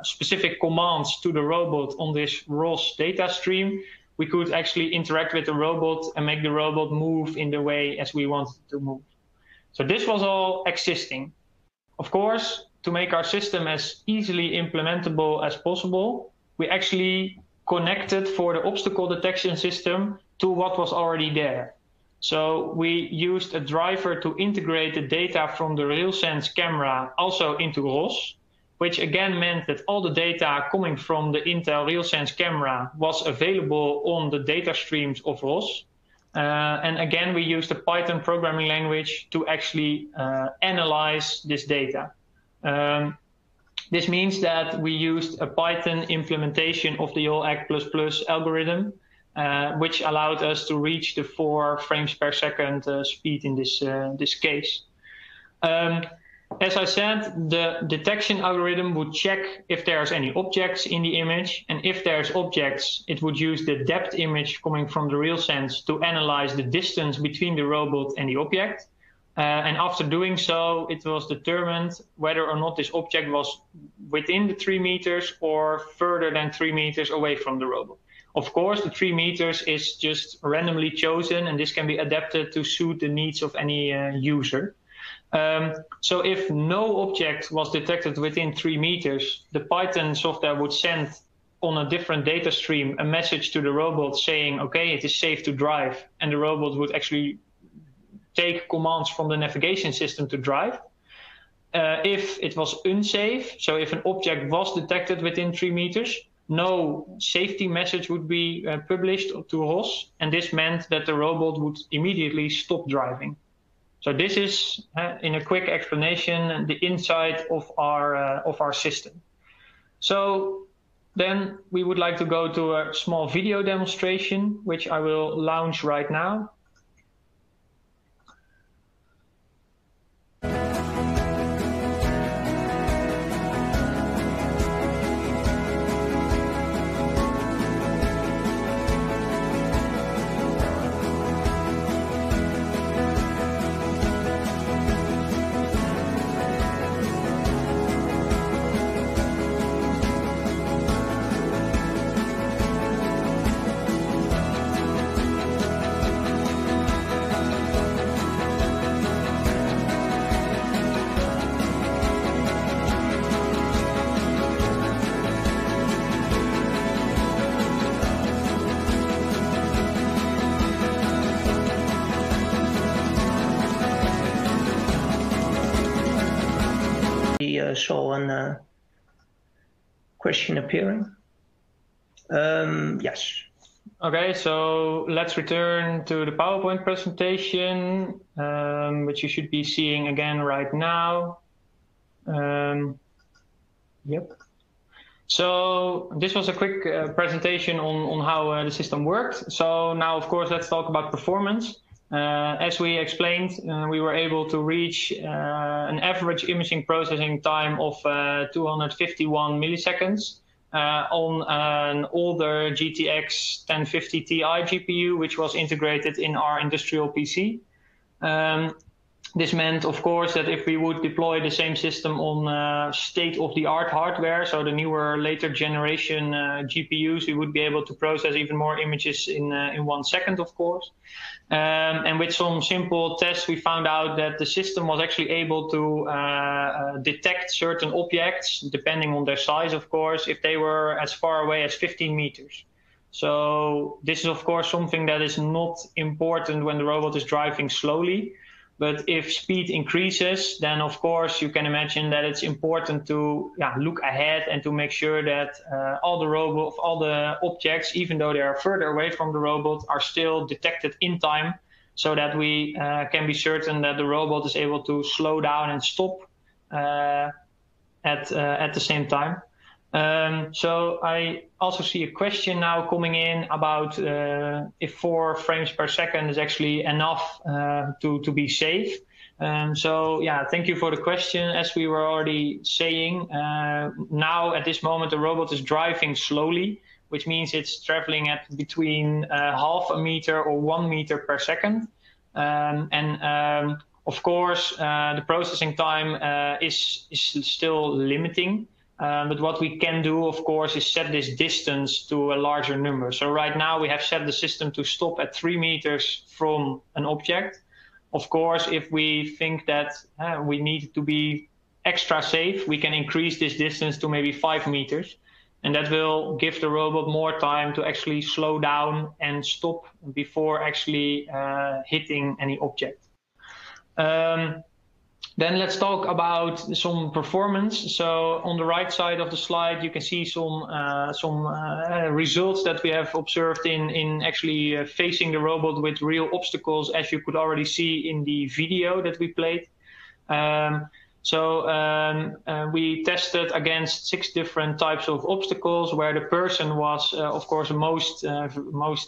specific commands to the robot on this ROS data stream, we could actually interact with the robot and make the robot move in the way as we want it to move. So this was all existing. Of course, to make our system as easily implementable as possible, we actually connected for the obstacle detection system to what was already there. So we used a driver to integrate the data from the RealSense camera also into ROS, which again meant that all the data coming from the Intel RealSense camera was available on the data streams of ROS. And again, we used the Python programming language to actually analyze this data. This means that we used a Python implementation of the YOLOX++ algorithm, which allowed us to reach the 4 frames per second speed in this, this case. As I said, the detection algorithm would check if there's any objects in the image, and if there's objects, it would use the depth image coming from the RealSense to analyze the distance between the robot and the object. And after doing so, it was determined whether or not this object was within the 3 meters or further than 3 meters away from the robot. Of course, the 3 meters is just randomly chosen, and this can be adapted to suit the needs of any user. So if no object was detected within 3 meters, the Python software would send on a different data stream a message to the robot saying, okay, it is safe to drive, and the robot would actually take commands from the navigation system to drive. If it was unsafe, so if an object was detected within 3 meters, no safety message would be published to ROS, and this meant that the robot would immediately stop driving. So this is, in a quick explanation, the insight of our system. So then we would like to go to a small video demonstration, which I will launch right now. Saw a question appearing. Yes. Okay, so let's return to the PowerPoint presentation, which you should be seeing again right now. Yep. So this was a quick presentation on how the system worked. So now, of course, let's talk about performance. As we explained, we were able to reach an average imaging processing time of 251 milliseconds on an older GTX 1050 Ti GPU, which was integrated in our industrial PC. This meant, of course, that if we would deploy the same system on state-of-the-art hardware, so the newer, later generation GPUs, we would be able to process even more images in 1 second, of course. And with some simple tests, we found out that the system was actually able to detect certain objects, depending on their size, of course, if they were as far away as 15 meters. So this is, of course, something that is not important when the robot is driving slowly. But if speed increases, then of course you can imagine that it's important to look ahead and to make sure that all the objects, even though they are further away from the robot, are still detected in time, so that we can be certain that the robot is able to slow down and stop at the same time. So I also see a question now coming in about if 4 frames per second is actually enough to be safe. So yeah, thank you for the question. As we were already saying, now at this moment the robot is driving slowly, which means it's traveling at between half a meter or 1 meter per second. Of course, the processing time is still limiting. But what we can do, of course, is set this distance to a larger number. So right now we have set the system to stop at 3 meters from an object. Of course, if we think that we need to be extra safe, we can increase this distance to maybe 5 meters. And that will give the robot more time to actually slow down and stop before actually hitting any object. Then let's talk about some performance. So on the right side of the slide, you can see some results that we have observed in actually facing the robot with real obstacles, as you could already see in the video that we played. We tested against 6 different types of obstacles, where the person was, of course, the most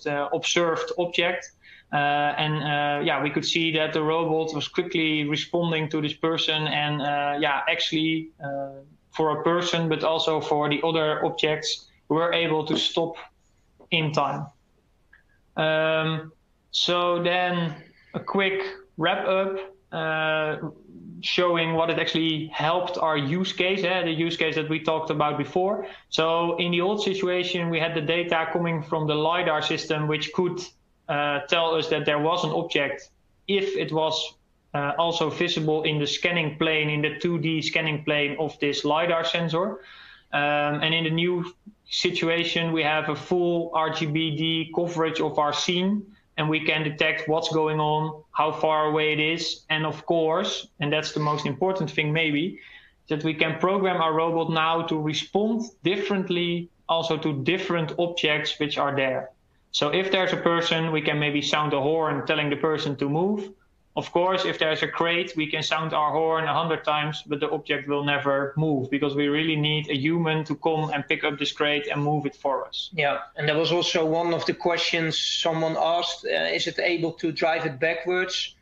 observed object. We could see that the robot was quickly responding to this person and, actually for a person, but also for the other objects, were able to stop in time. So then a quick wrap up showing what it actually helped our use case, the use case that we talked about before. So in the old situation, we had the data coming from the LiDAR system, which could tell us that there was an object if it was also visible in the scanning plane, in the 2D scanning plane of this LiDAR sensor. And in the new situation, we have a full RGBD coverage of our scene, and we can detect what's going on, how far away it is, and of course, and that's the most important thing maybe, that we can program our robot now to respond differently also to different objects which are there. So if there's a person, we can maybe sound a horn telling the person to move. Of course, if there's a crate, we can sound our horn 100 times, but the object will never move because we really need a human to come and pick up this crate and move it for us. Yeah, and that was also one of the questions someone asked, is it able to drive it backwards?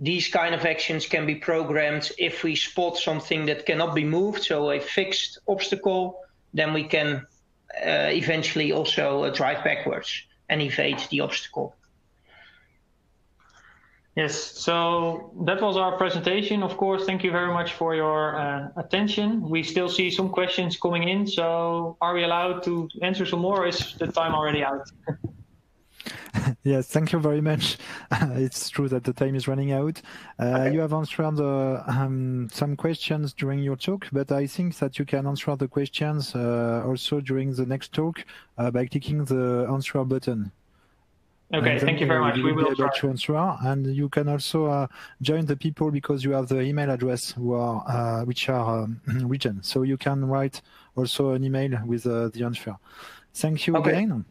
These kind of actions can be programmed if we spot something that cannot be moved, so a fixed obstacle, then we can eventually also drive backwards and evade the obstacle. Yes, so that was our presentation. Of course, thank you very much for your attention. We still see some questions coming in, so are we allowed to answer some more, or is the time already out? Yes, thank you very much. It's true that the time is running out. Okay. You have answered some questions during your talk, but I think that you can answer the questions also during the next talk by clicking the answer button. Okay, thank you very much. We will be able to answer, and you can also join the people because you have the email address who are, which are written. So you can write also an email with the answer. Thank you again.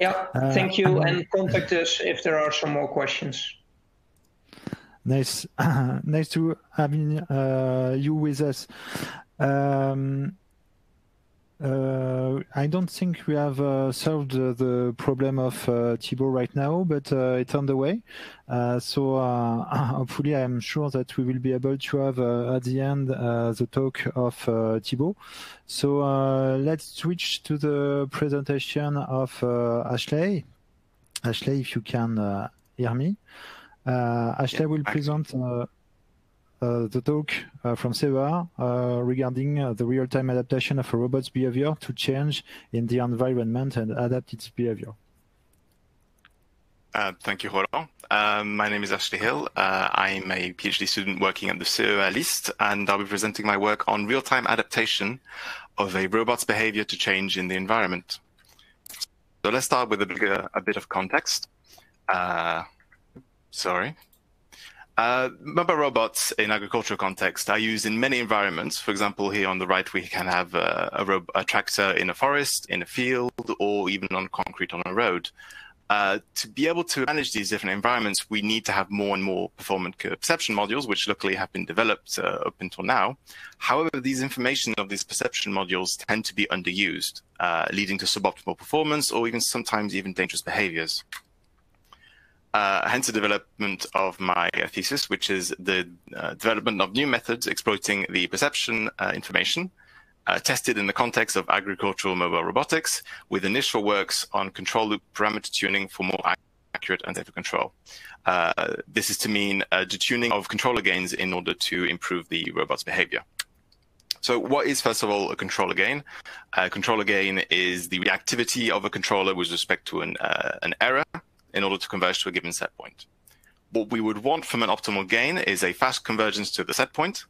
Yeah, thank you, and contact us if there are some more questions. Nice, nice to have you with us. I don't think we have solved the problem of Thibault right now, but it's on the way. Hopefully I'm sure that we will be able to have at the end the talk of Thibault. So let's switch to the presentation of Ashley. Ashley, if you can hear me. Ashley will present the talk from Seva regarding the real-time adaptation of a robot's behavior to change in the environment and adapt its behavior. Thank you, Roland. My name is Ashley Hill. I'm a PhD student working at the CEA LIST, and I'll be presenting my work on real-time adaptation of a robot's behavior to change in the environment. So let's start with a bit of context. Mobile robots in agricultural context are used in many environments. For example, here on the right, we can have a tractor in a forest, in a field, or even on concrete on a road. To be able to manage these different environments, we need to have more and more performant perception modules, which luckily have been developed up until now. However, these information of these perception modules tend to be underused, leading to suboptimal performance or even sometimes even dangerous behaviors. Hence the development of my thesis, which is the development of new methods exploiting the perception information tested in the context of agricultural mobile robotics, with initial works on control loop parameter tuning for more accurate and safer control. This is to mean the tuning of controller gains in order to improve the robot's behavior. So what is, first of all, a controller gain? A controller gain is the reactivity of a controller with respect to an error, in order to converge to a given set point. What we would want from an optimal gain is a fast convergence to the set point,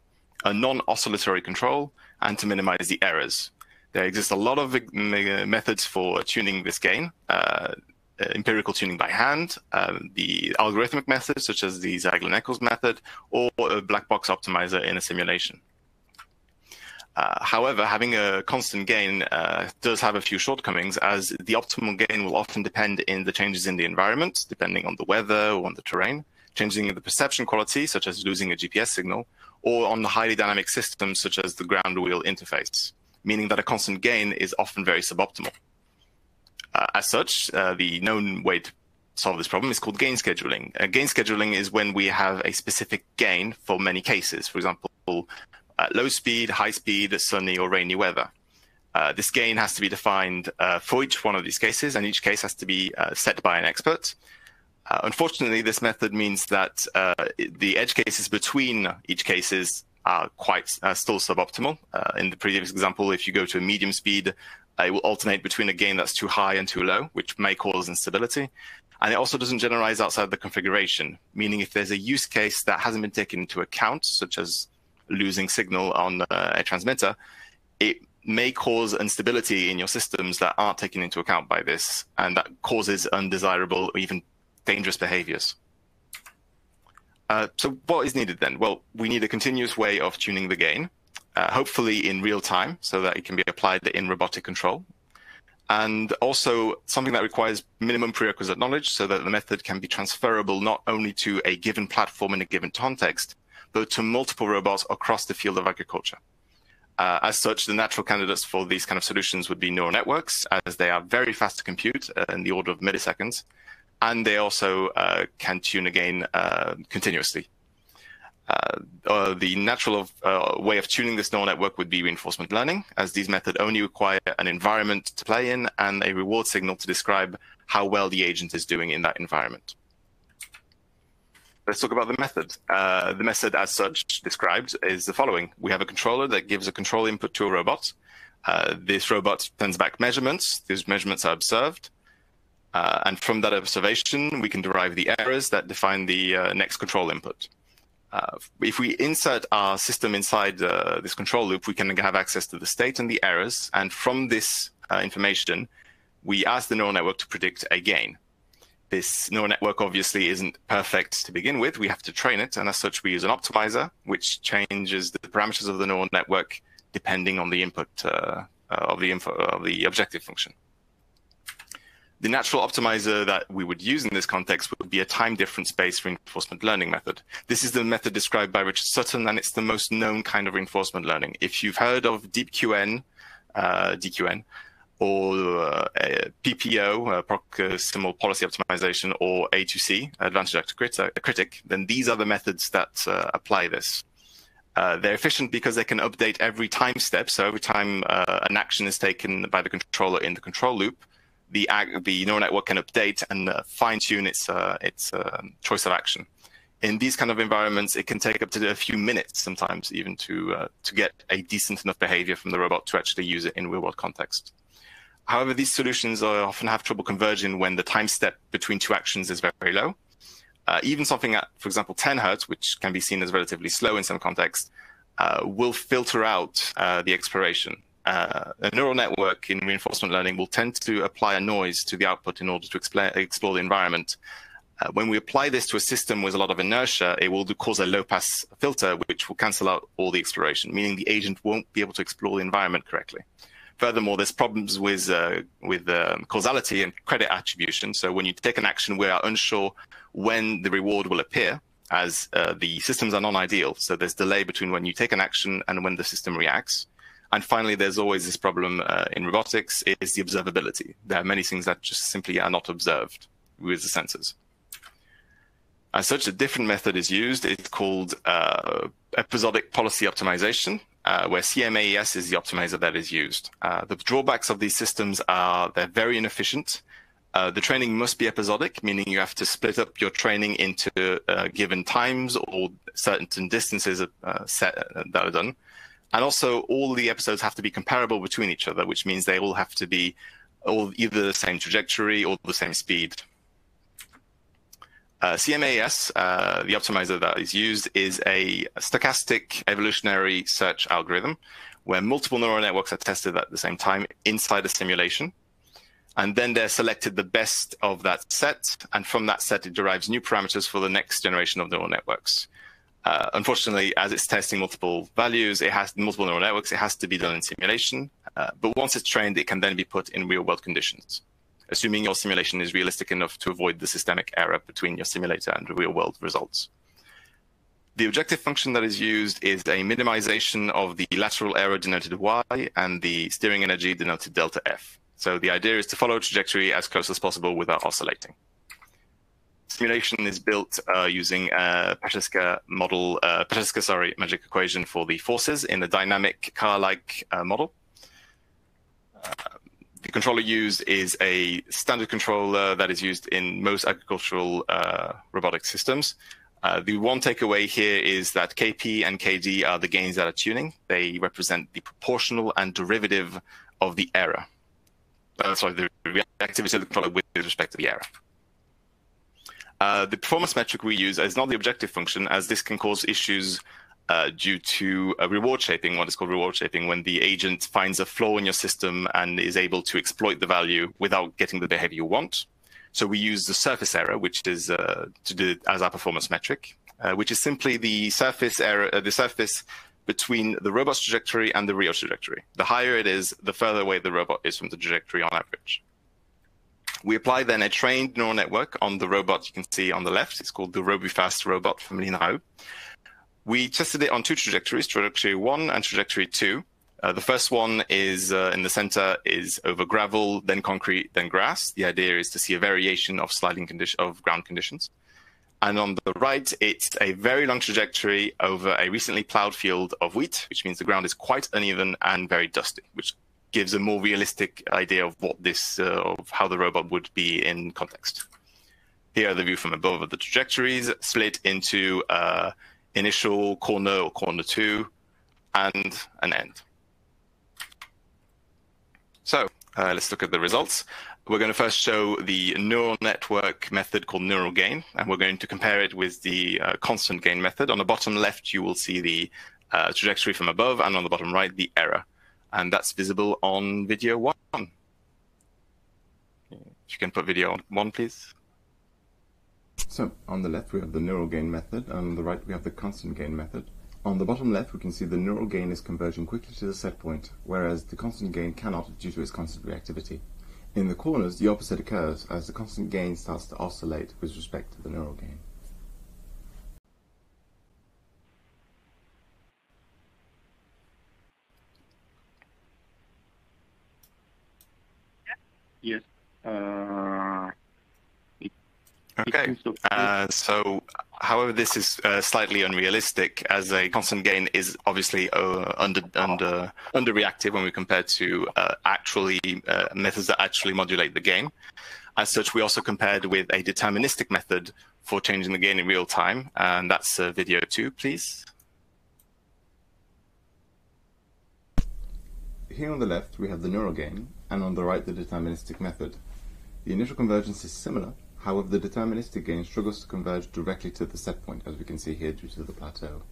a non-oscillatory control, and to minimize the errors. There exist a lot of methods for tuning this gain, empirical tuning by hand, the algorithmic methods such as the Zagler-Nichols method, or a black box optimizer in a simulation. However, having a constant gain does have a few shortcomings, as the optimal gain will often depend in the changes in the environment, depending on the weather or on the terrain, changing in the perception quality, such as losing a GPS signal, or on the highly dynamic systems, such as the ground wheel interface, meaning that a constant gain is often very suboptimal. As such, the known way to solve this problem is called gain scheduling. Gain scheduling is when we have a specific gain for many cases, for example, at low speed, high speed, sunny or rainy weather. This gain has to be defined for each one of these cases, and each case has to be set by an expert. Unfortunately, this method means that the edge cases between each cases are quite still suboptimal. In the previous example, if you go to a medium speed, it will alternate between a gain that's too high and too low, which may cause instability. And it also doesn't generalize outside the configuration, meaning if there's a use case that hasn't been taken into account, such as losing signal on a transmitter, it may cause instability in your systems that aren't taken into account by this, and that causes undesirable or even dangerous behaviors. So what is needed then? Well, we need a continuous way of tuning the gain, hopefully in real time, so that it can be applied in robotic control. and also something that requires minimum prerequisite knowledge so that the method can be transferable not only to a given platform in a given context, but to multiple robots across the field of agriculture. As such, the natural candidates for these kind of solutions would be neural networks, as they are very fast to compute in the order of milliseconds, and they also can tune again continuously. The natural way of tuning this neural network would be reinforcement learning, as these methods only require an environment to play in and a reward signal to describe how well the agent is doing in that environment. Let's talk about the method. The method as such described is the following. We have a controller that gives a control input to a robot. This robot sends back measurements. These measurements are observed. And from that observation, we can derive the errors that define the next control input. If we insert our system inside this control loop, we can have access to the state and the errors. And from this information, we ask the neural network to predict a gain. This neural network obviously isn't perfect to begin with. We have to train it, and as such, we use an optimizer, which changes the parameters of the neural network depending on the input of the objective function. The natural optimizer that we would use in this context would be a time difference-based reinforcement learning method. This is the method described by Richard Sutton, and it's the most known kind of reinforcement learning. If you've heard of DeepQN, DQN, or PPO, Proximal Policy Optimization, or A2C, Advantage Actor Critic, then these are the methods that apply this. They're efficient because they can update every time step. So every time an action is taken by the controller in the control loop, the neural network can update and fine-tune its choice of action. In these kind of environments, it can take up to a few minutes sometimes even to get a decent enough behavior from the robot to actually use it in real-world context. However, these solutions often have trouble converging when the time step between two actions is very, very low. Even something at, for example, 10 Hertz, which can be seen as relatively slow in some contexts, will filter out the exploration. A neural network in reinforcement learning will tend to apply a noise to the output in order to explore the environment. When we apply this to a system with a lot of inertia, it will cause a low-pass filter, which will cancel out all the exploration, meaning the agent won't be able to explore the environment correctly. Furthermore, there's problems with causality and credit attribution. So when you take an action, we are unsure when the reward will appear, as the systems are non-ideal. So there's delay between when you take an action and when the system reacts. And finally, there's always this problem in robotics is the observability. There are many things that just simply are not observed with the sensors. As such, a different method is used. It's called episodic policy optimization, where CMAES is the optimizer that is used. The drawbacks of these systems are they're very inefficient. The training must be episodic, meaning you have to split up your training into given times or certain distances that are done. And also, all the episodes have to be comparable between each other, which means they all have to be either the same trajectory or the same speed. CMAES, the optimizer that is used, is a stochastic evolutionary search algorithm where multiple neural networks are tested at the same time inside a simulation. And then they're selected the best of that set. And from that set, it derives new parameters for the next generation of neural networks. Unfortunately, as it's testing multiple values, it has multiple neural networks, it has to be done in simulation. But once it's trained, it can then be put in real-world conditions, assuming your simulation is realistic enough to avoid the systemic error between your simulator and the real-world results. The objective function that is used is a minimization of the lateral error denoted Y and the steering energy denoted delta F. So the idea is to follow a trajectory as close as possible without oscillating. Simulation is built using Pacejka model, magic equation for the forces in a dynamic car-like model. The controller used is a standard controller that is used in most agricultural robotic systems. The one takeaway here is that KP and KD are the gains that are tuning. They represent the proportional and derivative of the error. Sorry, the reactivity of the controller with respect to the error. The performance metric we use is not the objective function, as this can cause issues due to reward shaping, what is called reward shaping, when the agent finds a flaw in your system and is able to exploit the value without getting the behavior you want. So we use the surface error, which is as our performance metric, which is simply the surface between the robot's trajectory and the real trajectory. The higher it is, the further away the robot is from the trajectory on average. We apply then a trained neural network on the robot you can see on the left. It's called the RobuFast robot from Lenain. We tested it on two trajectories, trajectory 1 and trajectory 2. The first one is in the center is over gravel, then concrete, then grass. The idea is to see a variation of sliding condition of ground conditions. And on the right, it's a very long trajectory over a recently plowed field of wheat, which means the ground is quite uneven and very dusty, which gives a more realistic idea of what this, of how the robot would be in context. Here are the view from above of the trajectories split into initial, corner or corner two, and an end. So let's look at the results. We're going to first show the neural network method called neural gain, and we're going to compare it with the constant gain method. On the bottom left, you will see the trajectory from above, and on the bottom right, the error. And that's visible on video 1. If you can put video on 1, please. So on the left, we have the neural gain method, and on the right, we have the constant gain method. On the bottom left, we can see the neural gain is converging quickly to the set point, whereas the constant gain cannot due to its constant reactivity. In the corners, the opposite occurs, as the constant gain starts to oscillate with respect to the neural gain. Yes. Okay. So, however, this is slightly unrealistic, as a constant gain is obviously underreactive when we compare to methods that actually modulate the gain. As such, we also compared with a deterministic method for changing the gain in real time, and that's video 2, please. Here on the left, we have the neural gain, and on the right, the deterministic method. The initial convergence is similar. However, the deterministic gain struggles to converge directly to the set point, as we can see here due to the plateau.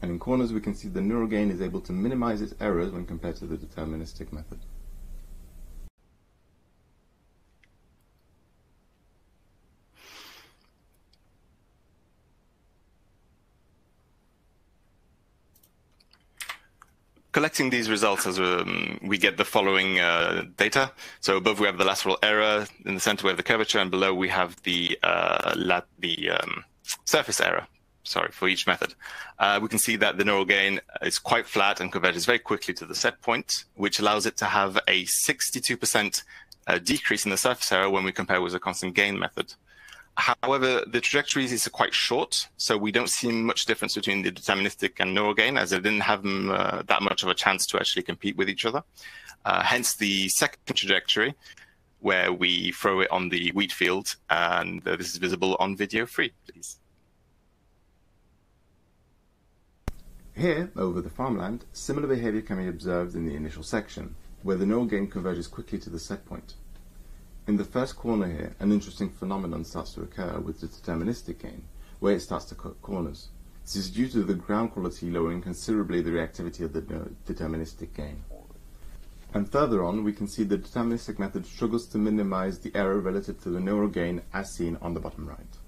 And in corners, we can see the neural gain is able to minimize its errors when compared to the deterministic method. Collecting these results, as we get the following data. So above we have the lateral error, in the center we have the curvature, and below we have the surface error. Sorry, for each method. We can see that the neural gain is quite flat and converges very quickly to the set point, which allows it to have a 62% decrease in the surface error when we compare with the constant gain method. However, the trajectories are quite short, so we don't see much difference between the deterministic and neural gain, as they didn't have that much of a chance to actually compete with each other. Hence the second trajectory, where we throw it on the wheat field, and this is visible on video 3, please. Here, over the farmland, similar behavior can be observed in the initial section, where the neural gain converges quickly to the set point. In the first corner here, an interesting phenomenon starts to occur with the deterministic gain, where it starts to cut corners. This is due to the ground quality lowering considerably the reactivity of the deterministic gain. And further on, we can see the deterministic method struggles to minimize the error relative to the neural gain, as seen on the bottom right.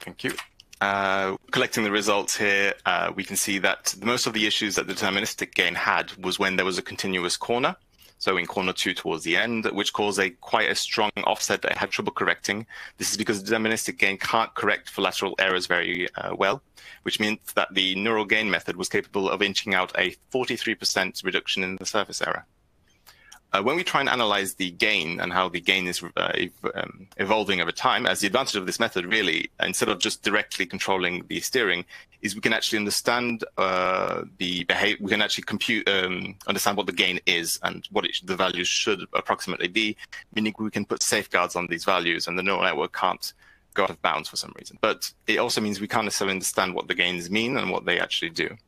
Thank you. Collecting the results here, we can see that most of the issues that the deterministic gain had was when there was a continuous corner, so in corner 2 towards the end, which caused quite a strong offset that I had trouble correcting. This is because the deterministic gain can't correct for lateral errors very well, which means that the neural gain method was capable of inching out a 43% reduction in the surface error. When we try and analyze the gain and how the gain is evolving over time, as the advantage of this method really, instead of just directly controlling the steering, is we can actually understand we can actually compute, understand what the gain is and what the values should approximately be, meaning we can put safeguards on these values and the neural network can't go out of bounds for some reason. But it also means we can't necessarily understand what the gains mean and what they actually do.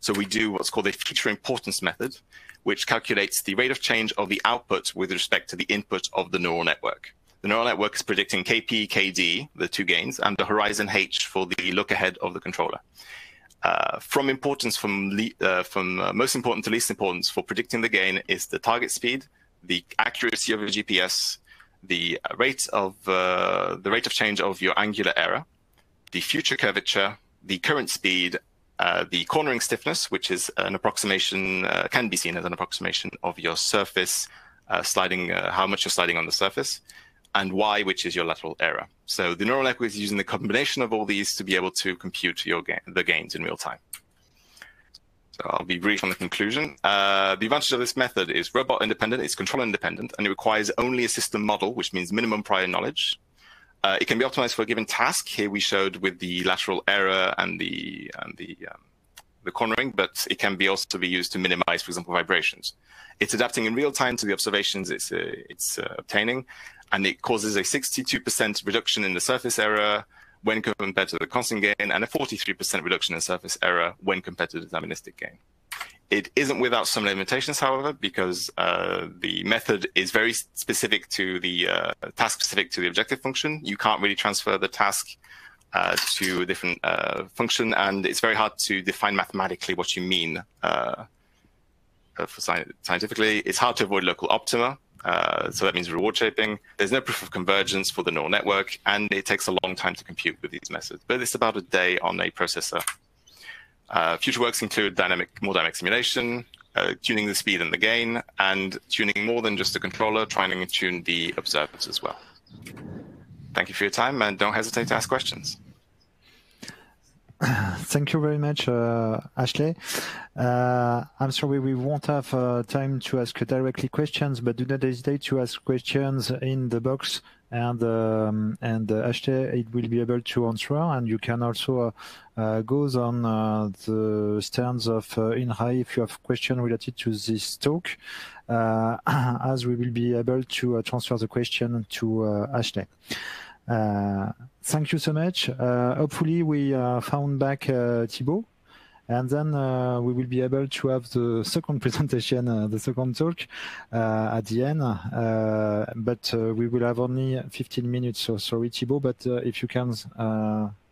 So we do what's called a feature importance method, which calculates the rate of change of the output with respect to the input of the neural network. The neural network is predicting KP, KD, the two gains, and the horizon H for the look ahead of the controller. From importance, from most important to least importance for predicting the gain is the target speed, the accuracy of your GPS, the rate of change of your angular error, the future curvature, the current speed, the cornering stiffness, which is an approximation, can be seen as an approximation of your surface sliding, how much you're sliding on the surface, and y, which is your lateral error. So the neural network is using the combination of all these to be able to compute your the gains in real time. So I'll be brief on the conclusion. The advantage of this method is robot independent, it's control independent, and it requires only a system model, which means minimum prior knowledge. It can be optimized for a given task. Here we showed with the lateral error and the cornering, but it can be also be used to minimize, for example, vibrations. It's adapting in real time to the observations it's obtaining, and it causes a 62% reduction in the surface error when compared to the constant gain, and a 43% reduction in surface error when compared to the deterministic gain. It isn't without some limitations, however, because the method is very specific to the task specific to the objective function. You can't really transfer the task to a different function, and it's very hard to define mathematically what you mean for scientifically. It's hard to avoid local optima, so that means reward shaping. There's no proof of convergence for the neural network, and it takes a long time to compute with these methods, but it's about a day on a processor. Future works include more dynamic simulation, tuning the speed and the gain, and tuning more than just the controller, trying to tune the observers as well. Thank you for your time, and don't hesitate to ask questions. Thank you very much, Ashley. I'm sorry we won't have time to ask directly questions, but do not hesitate to ask questions in the box, and Ashley it will be able to answer. And you can also go on the stands of INRAE if you have questions related to this talk, as we will be able to transfer the question to Ashley. Thank you so much. Hopefully we found back Thibault, and then we will be able to have the second presentation, the second talk at the end. But we will have only 15 minutes, so sorry Thibault, but if you can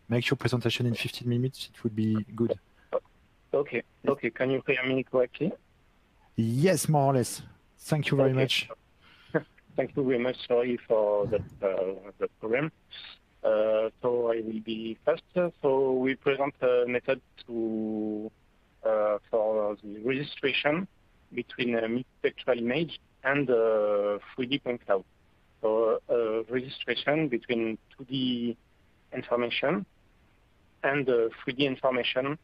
make your presentation in 15 minutes, it would be good. Okay, okay. Can you hear me correctly? Yes, more or less. Thank you very much. Thank you very much. Sorry for the problem. So I will be first. So we present a method to for the registration between a multispectral image and 3D point cloud. So registration between 2D information and 3D information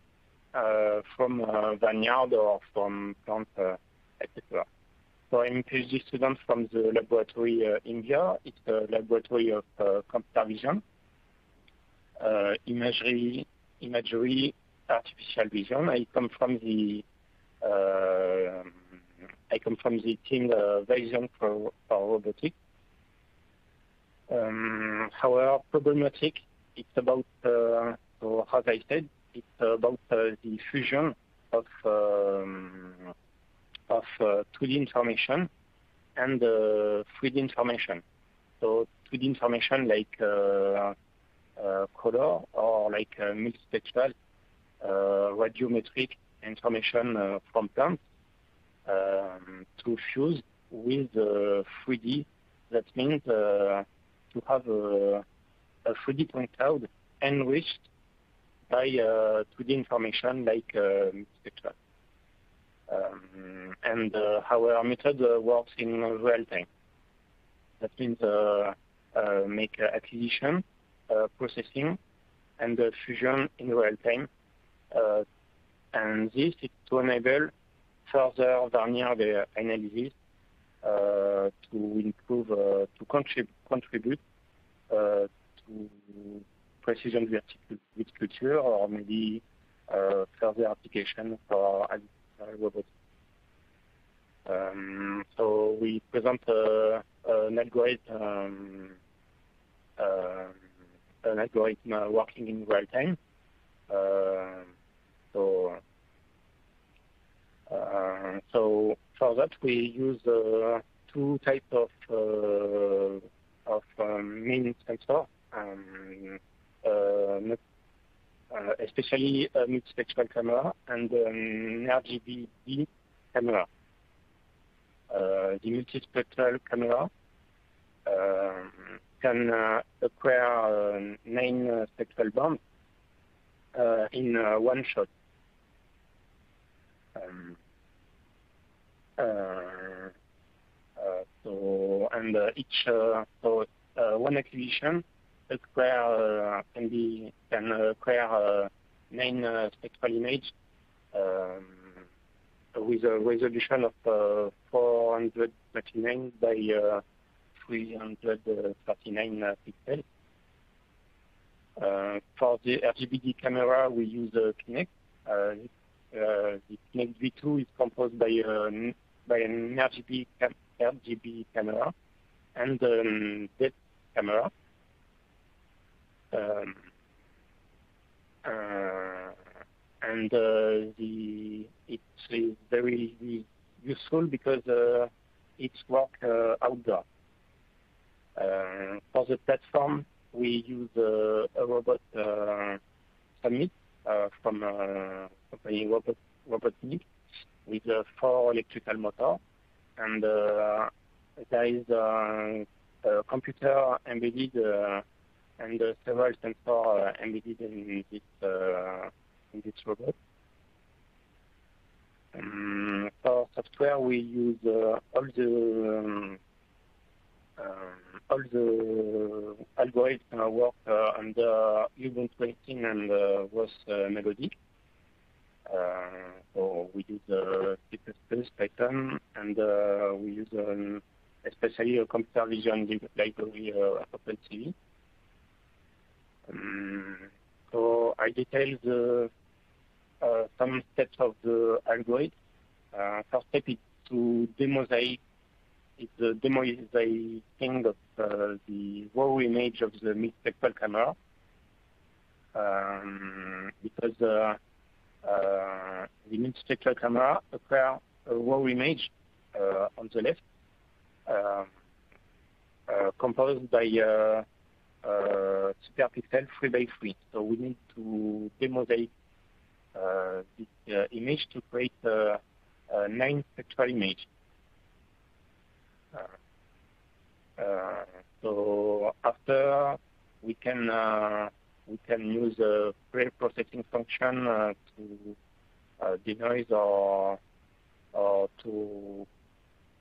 from vineyard or from plant, etc. So I'm a PhD student from the laboratory India. It's a laboratory of computer vision, imagery, artificial vision. I come from the team vision for robotics. However, problematic. It's about so as I said, it's about the fusion of 2D information and 3D information. So 2D information like color or like multispectral radiometric information from plants to fuse with 3D. That means to have a 3D point cloud enriched by 2D information like multispectral. And our method works in real time. That means make acquisition, processing, and fusion in real time. And this is to enable further vernier analysis to improve, to contribute to precision viticulture, or maybe further application for robots. So we present an algorithm working in real time. So for that we use two types of main sensor, especially multispectral camera and RGBD camera. The multispectral camera can acquire 9 spectral bands in one shot. So one activation acquire can acquire 9 spectral images with a resolution of 439 by 339 pixels. For the RGBD camera, we use Kinect. The Kinect V2 is composed by an RGB camera and depth camera. It is very useful because it's work outdoor. For the platform, we use a robot summit from company Robotnik with 4 electrical motors, and there is a computer embedded and several sensors embedded in this robot. For software, we use all the algorithms work under Ubuntu 18 and ROS Melody. So we use C++, Python, and we use especially a computer vision library, OpenCV. So I detail some steps of the algorithm. First step is to demosaic. It's the demoizing of the raw image of the mid-spectral camera, because the mid-spectral camera acquires a raw image on the left, composed by super pixel 3x3. So we need to demosaic this image to create a 9 spectral image. So after we can use a pre-processing function to denoise or to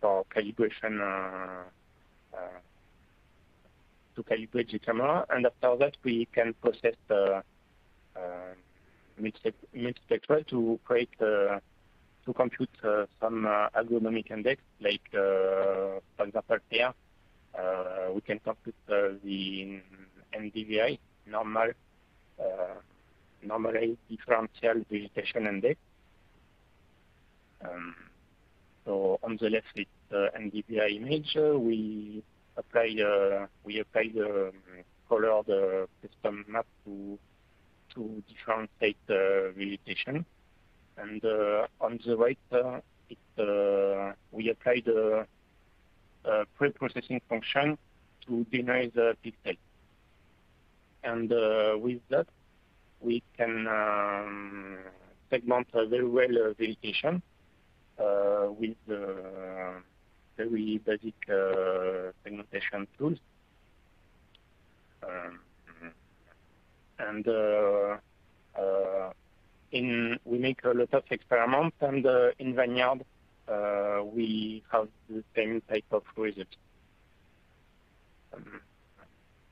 for calibration to calibrate the camera, and after that we can process mid-spectral to create to compute some agronomic index, like for example here, we can compute the NDVI, normalized differential vegetation index. So on the left it's NDVI image. We apply the colored custom map to differentiate vegetation. And on the right, we apply the pre-processing function to denoise the pixel. And with that, we can segment very well vegetation with very basic segmentation tools. We make a lot of experiments, and in Vineyard, we have the same type of results.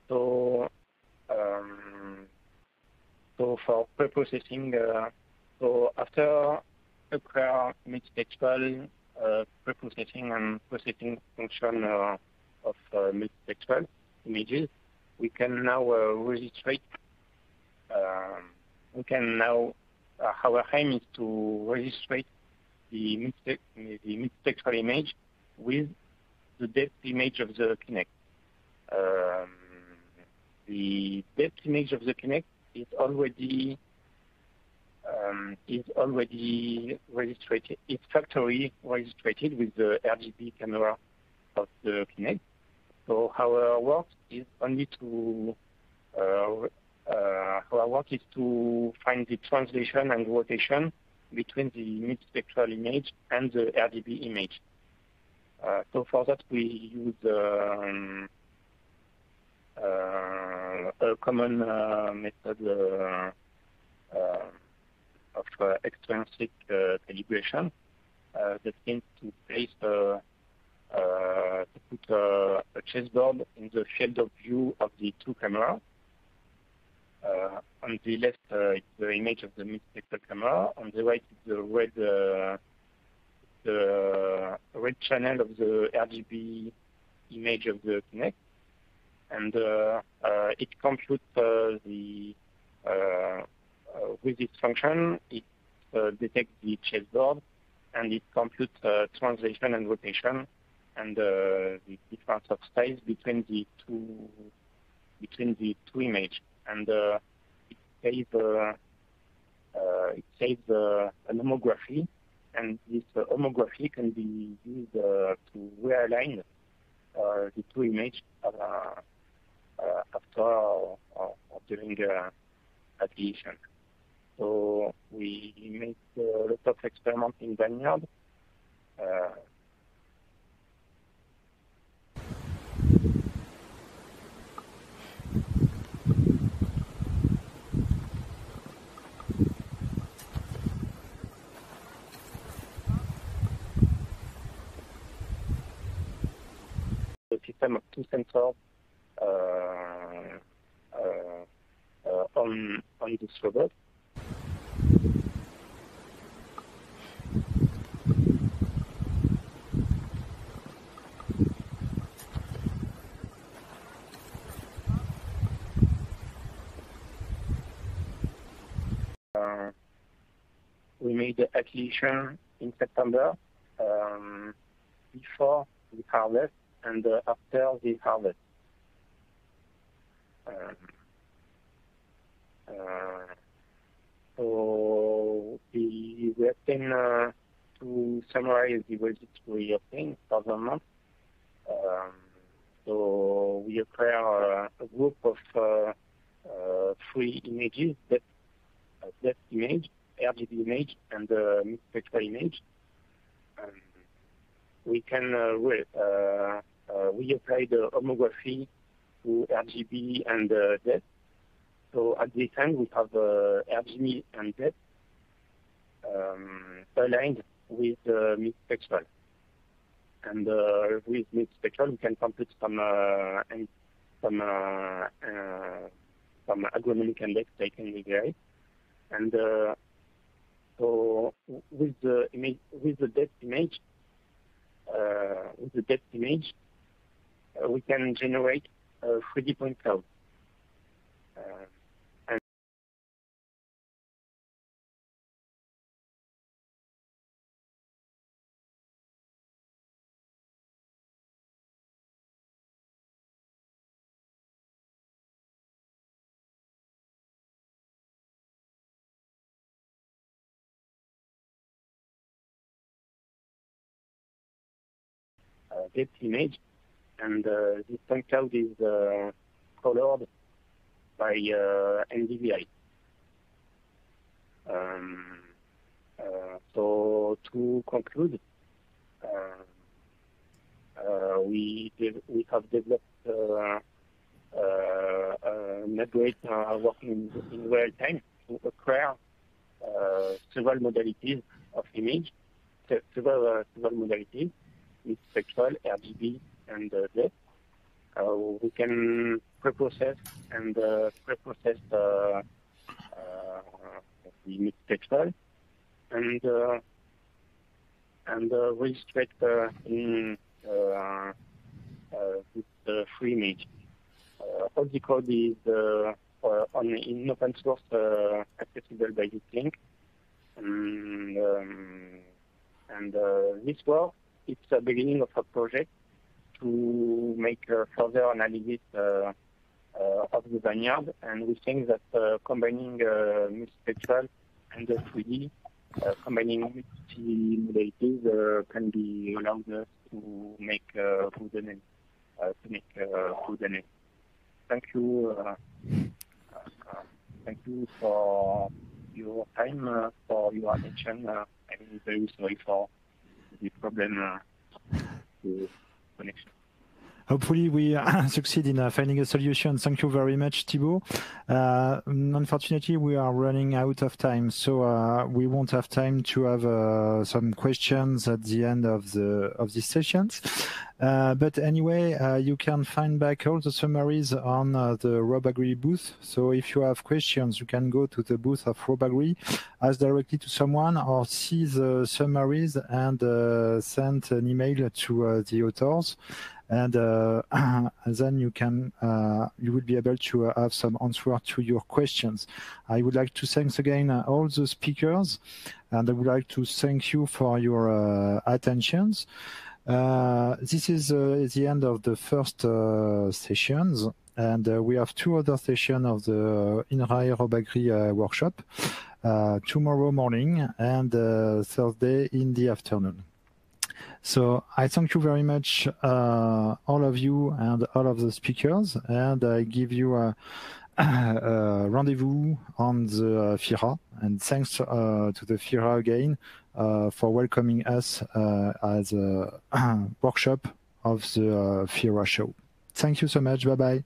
So for pre-processing, so after acquire mid-spectral pre-processing and processing function of mid-spectral images, we can now registrate. Our aim is to register the mid-spectral image with the depth image of the Kinect. The depth image of the Kinect is already registered. It's factory registered with the RGB camera of the Kinect. So our work is only to Our work is to find the translation and rotation between the mid-spectral image and the RGB image. So for that, we use a common method of extrinsic calibration that means to place to put a chessboard in the field of view of the two cameras. On the left, it's the image of the mid-spectral camera. On the right, it's the red channel of the RGB image of the Kinect, and it computes with this function. It detects the chessboard, and it computes translation and rotation, and the difference of size between the two images. And it saves an homography, and this homography can be used to realign the two images after or during acquisition. So we make a lot of experiments in Vineyard. Of two sensors on this robot. We made the acquisition in September before the harvest and after the harvest. So we obtain, to summarize the results we obtained for the month. So we acquire a group of three images, depth image, RGB image, and mid-spectral image. We can we apply the homography to RGB and depth. So at this end, we have RGB and depth aligned with mid-spectral. And with mid-spectral, we can compute some agronomic index taken with AI. And so with the depth image, we can generate a 3D point cloud. Depth image, and this point cloud is colored by NDVI. So to conclude, we have developed an algorithm working in real time to acquire several modalities of image, several modalities. Mid-spectral, RGB, and depth. We can preprocess and preprocess the mid-spectral and register in this free image. All the code is in open source, accessible by this link, and this work. It's the beginning of a project to make further analysis of the Vineyard, and we think that combining mid-spectral and the 3D, combining multi-modalities can be allowed us to make food analysis. Thank you. Thank you for your time, for your attention. I'm very sorry for the problem with connection. Hopefully we succeed in finding a solution. Thank you very much, Thibault. Unfortunately, we are running out of time, so we won't have time to have some questions at the end of these sessions. But anyway, you can find back all the summaries on the Rob Agri booth. So if you have questions, you can go to the booth of Rob Agri, ask directly to someone, or see the summaries and send an email to the authors. And then you will be able to have some answer to your questions. I would like to thank again all the speakers, and I would like to thank you for your attentions. This is the end of the first sessions, and we have two other sessions of the INRAE Rob Agri workshop tomorrow morning and Thursday in the afternoon. So I thank you very much, all of you and all of the speakers, and I give you a rendezvous on the FIRA. And thanks to the FIRA again for welcoming us as a workshop of the FIRA show. Thank you so much. Bye-bye.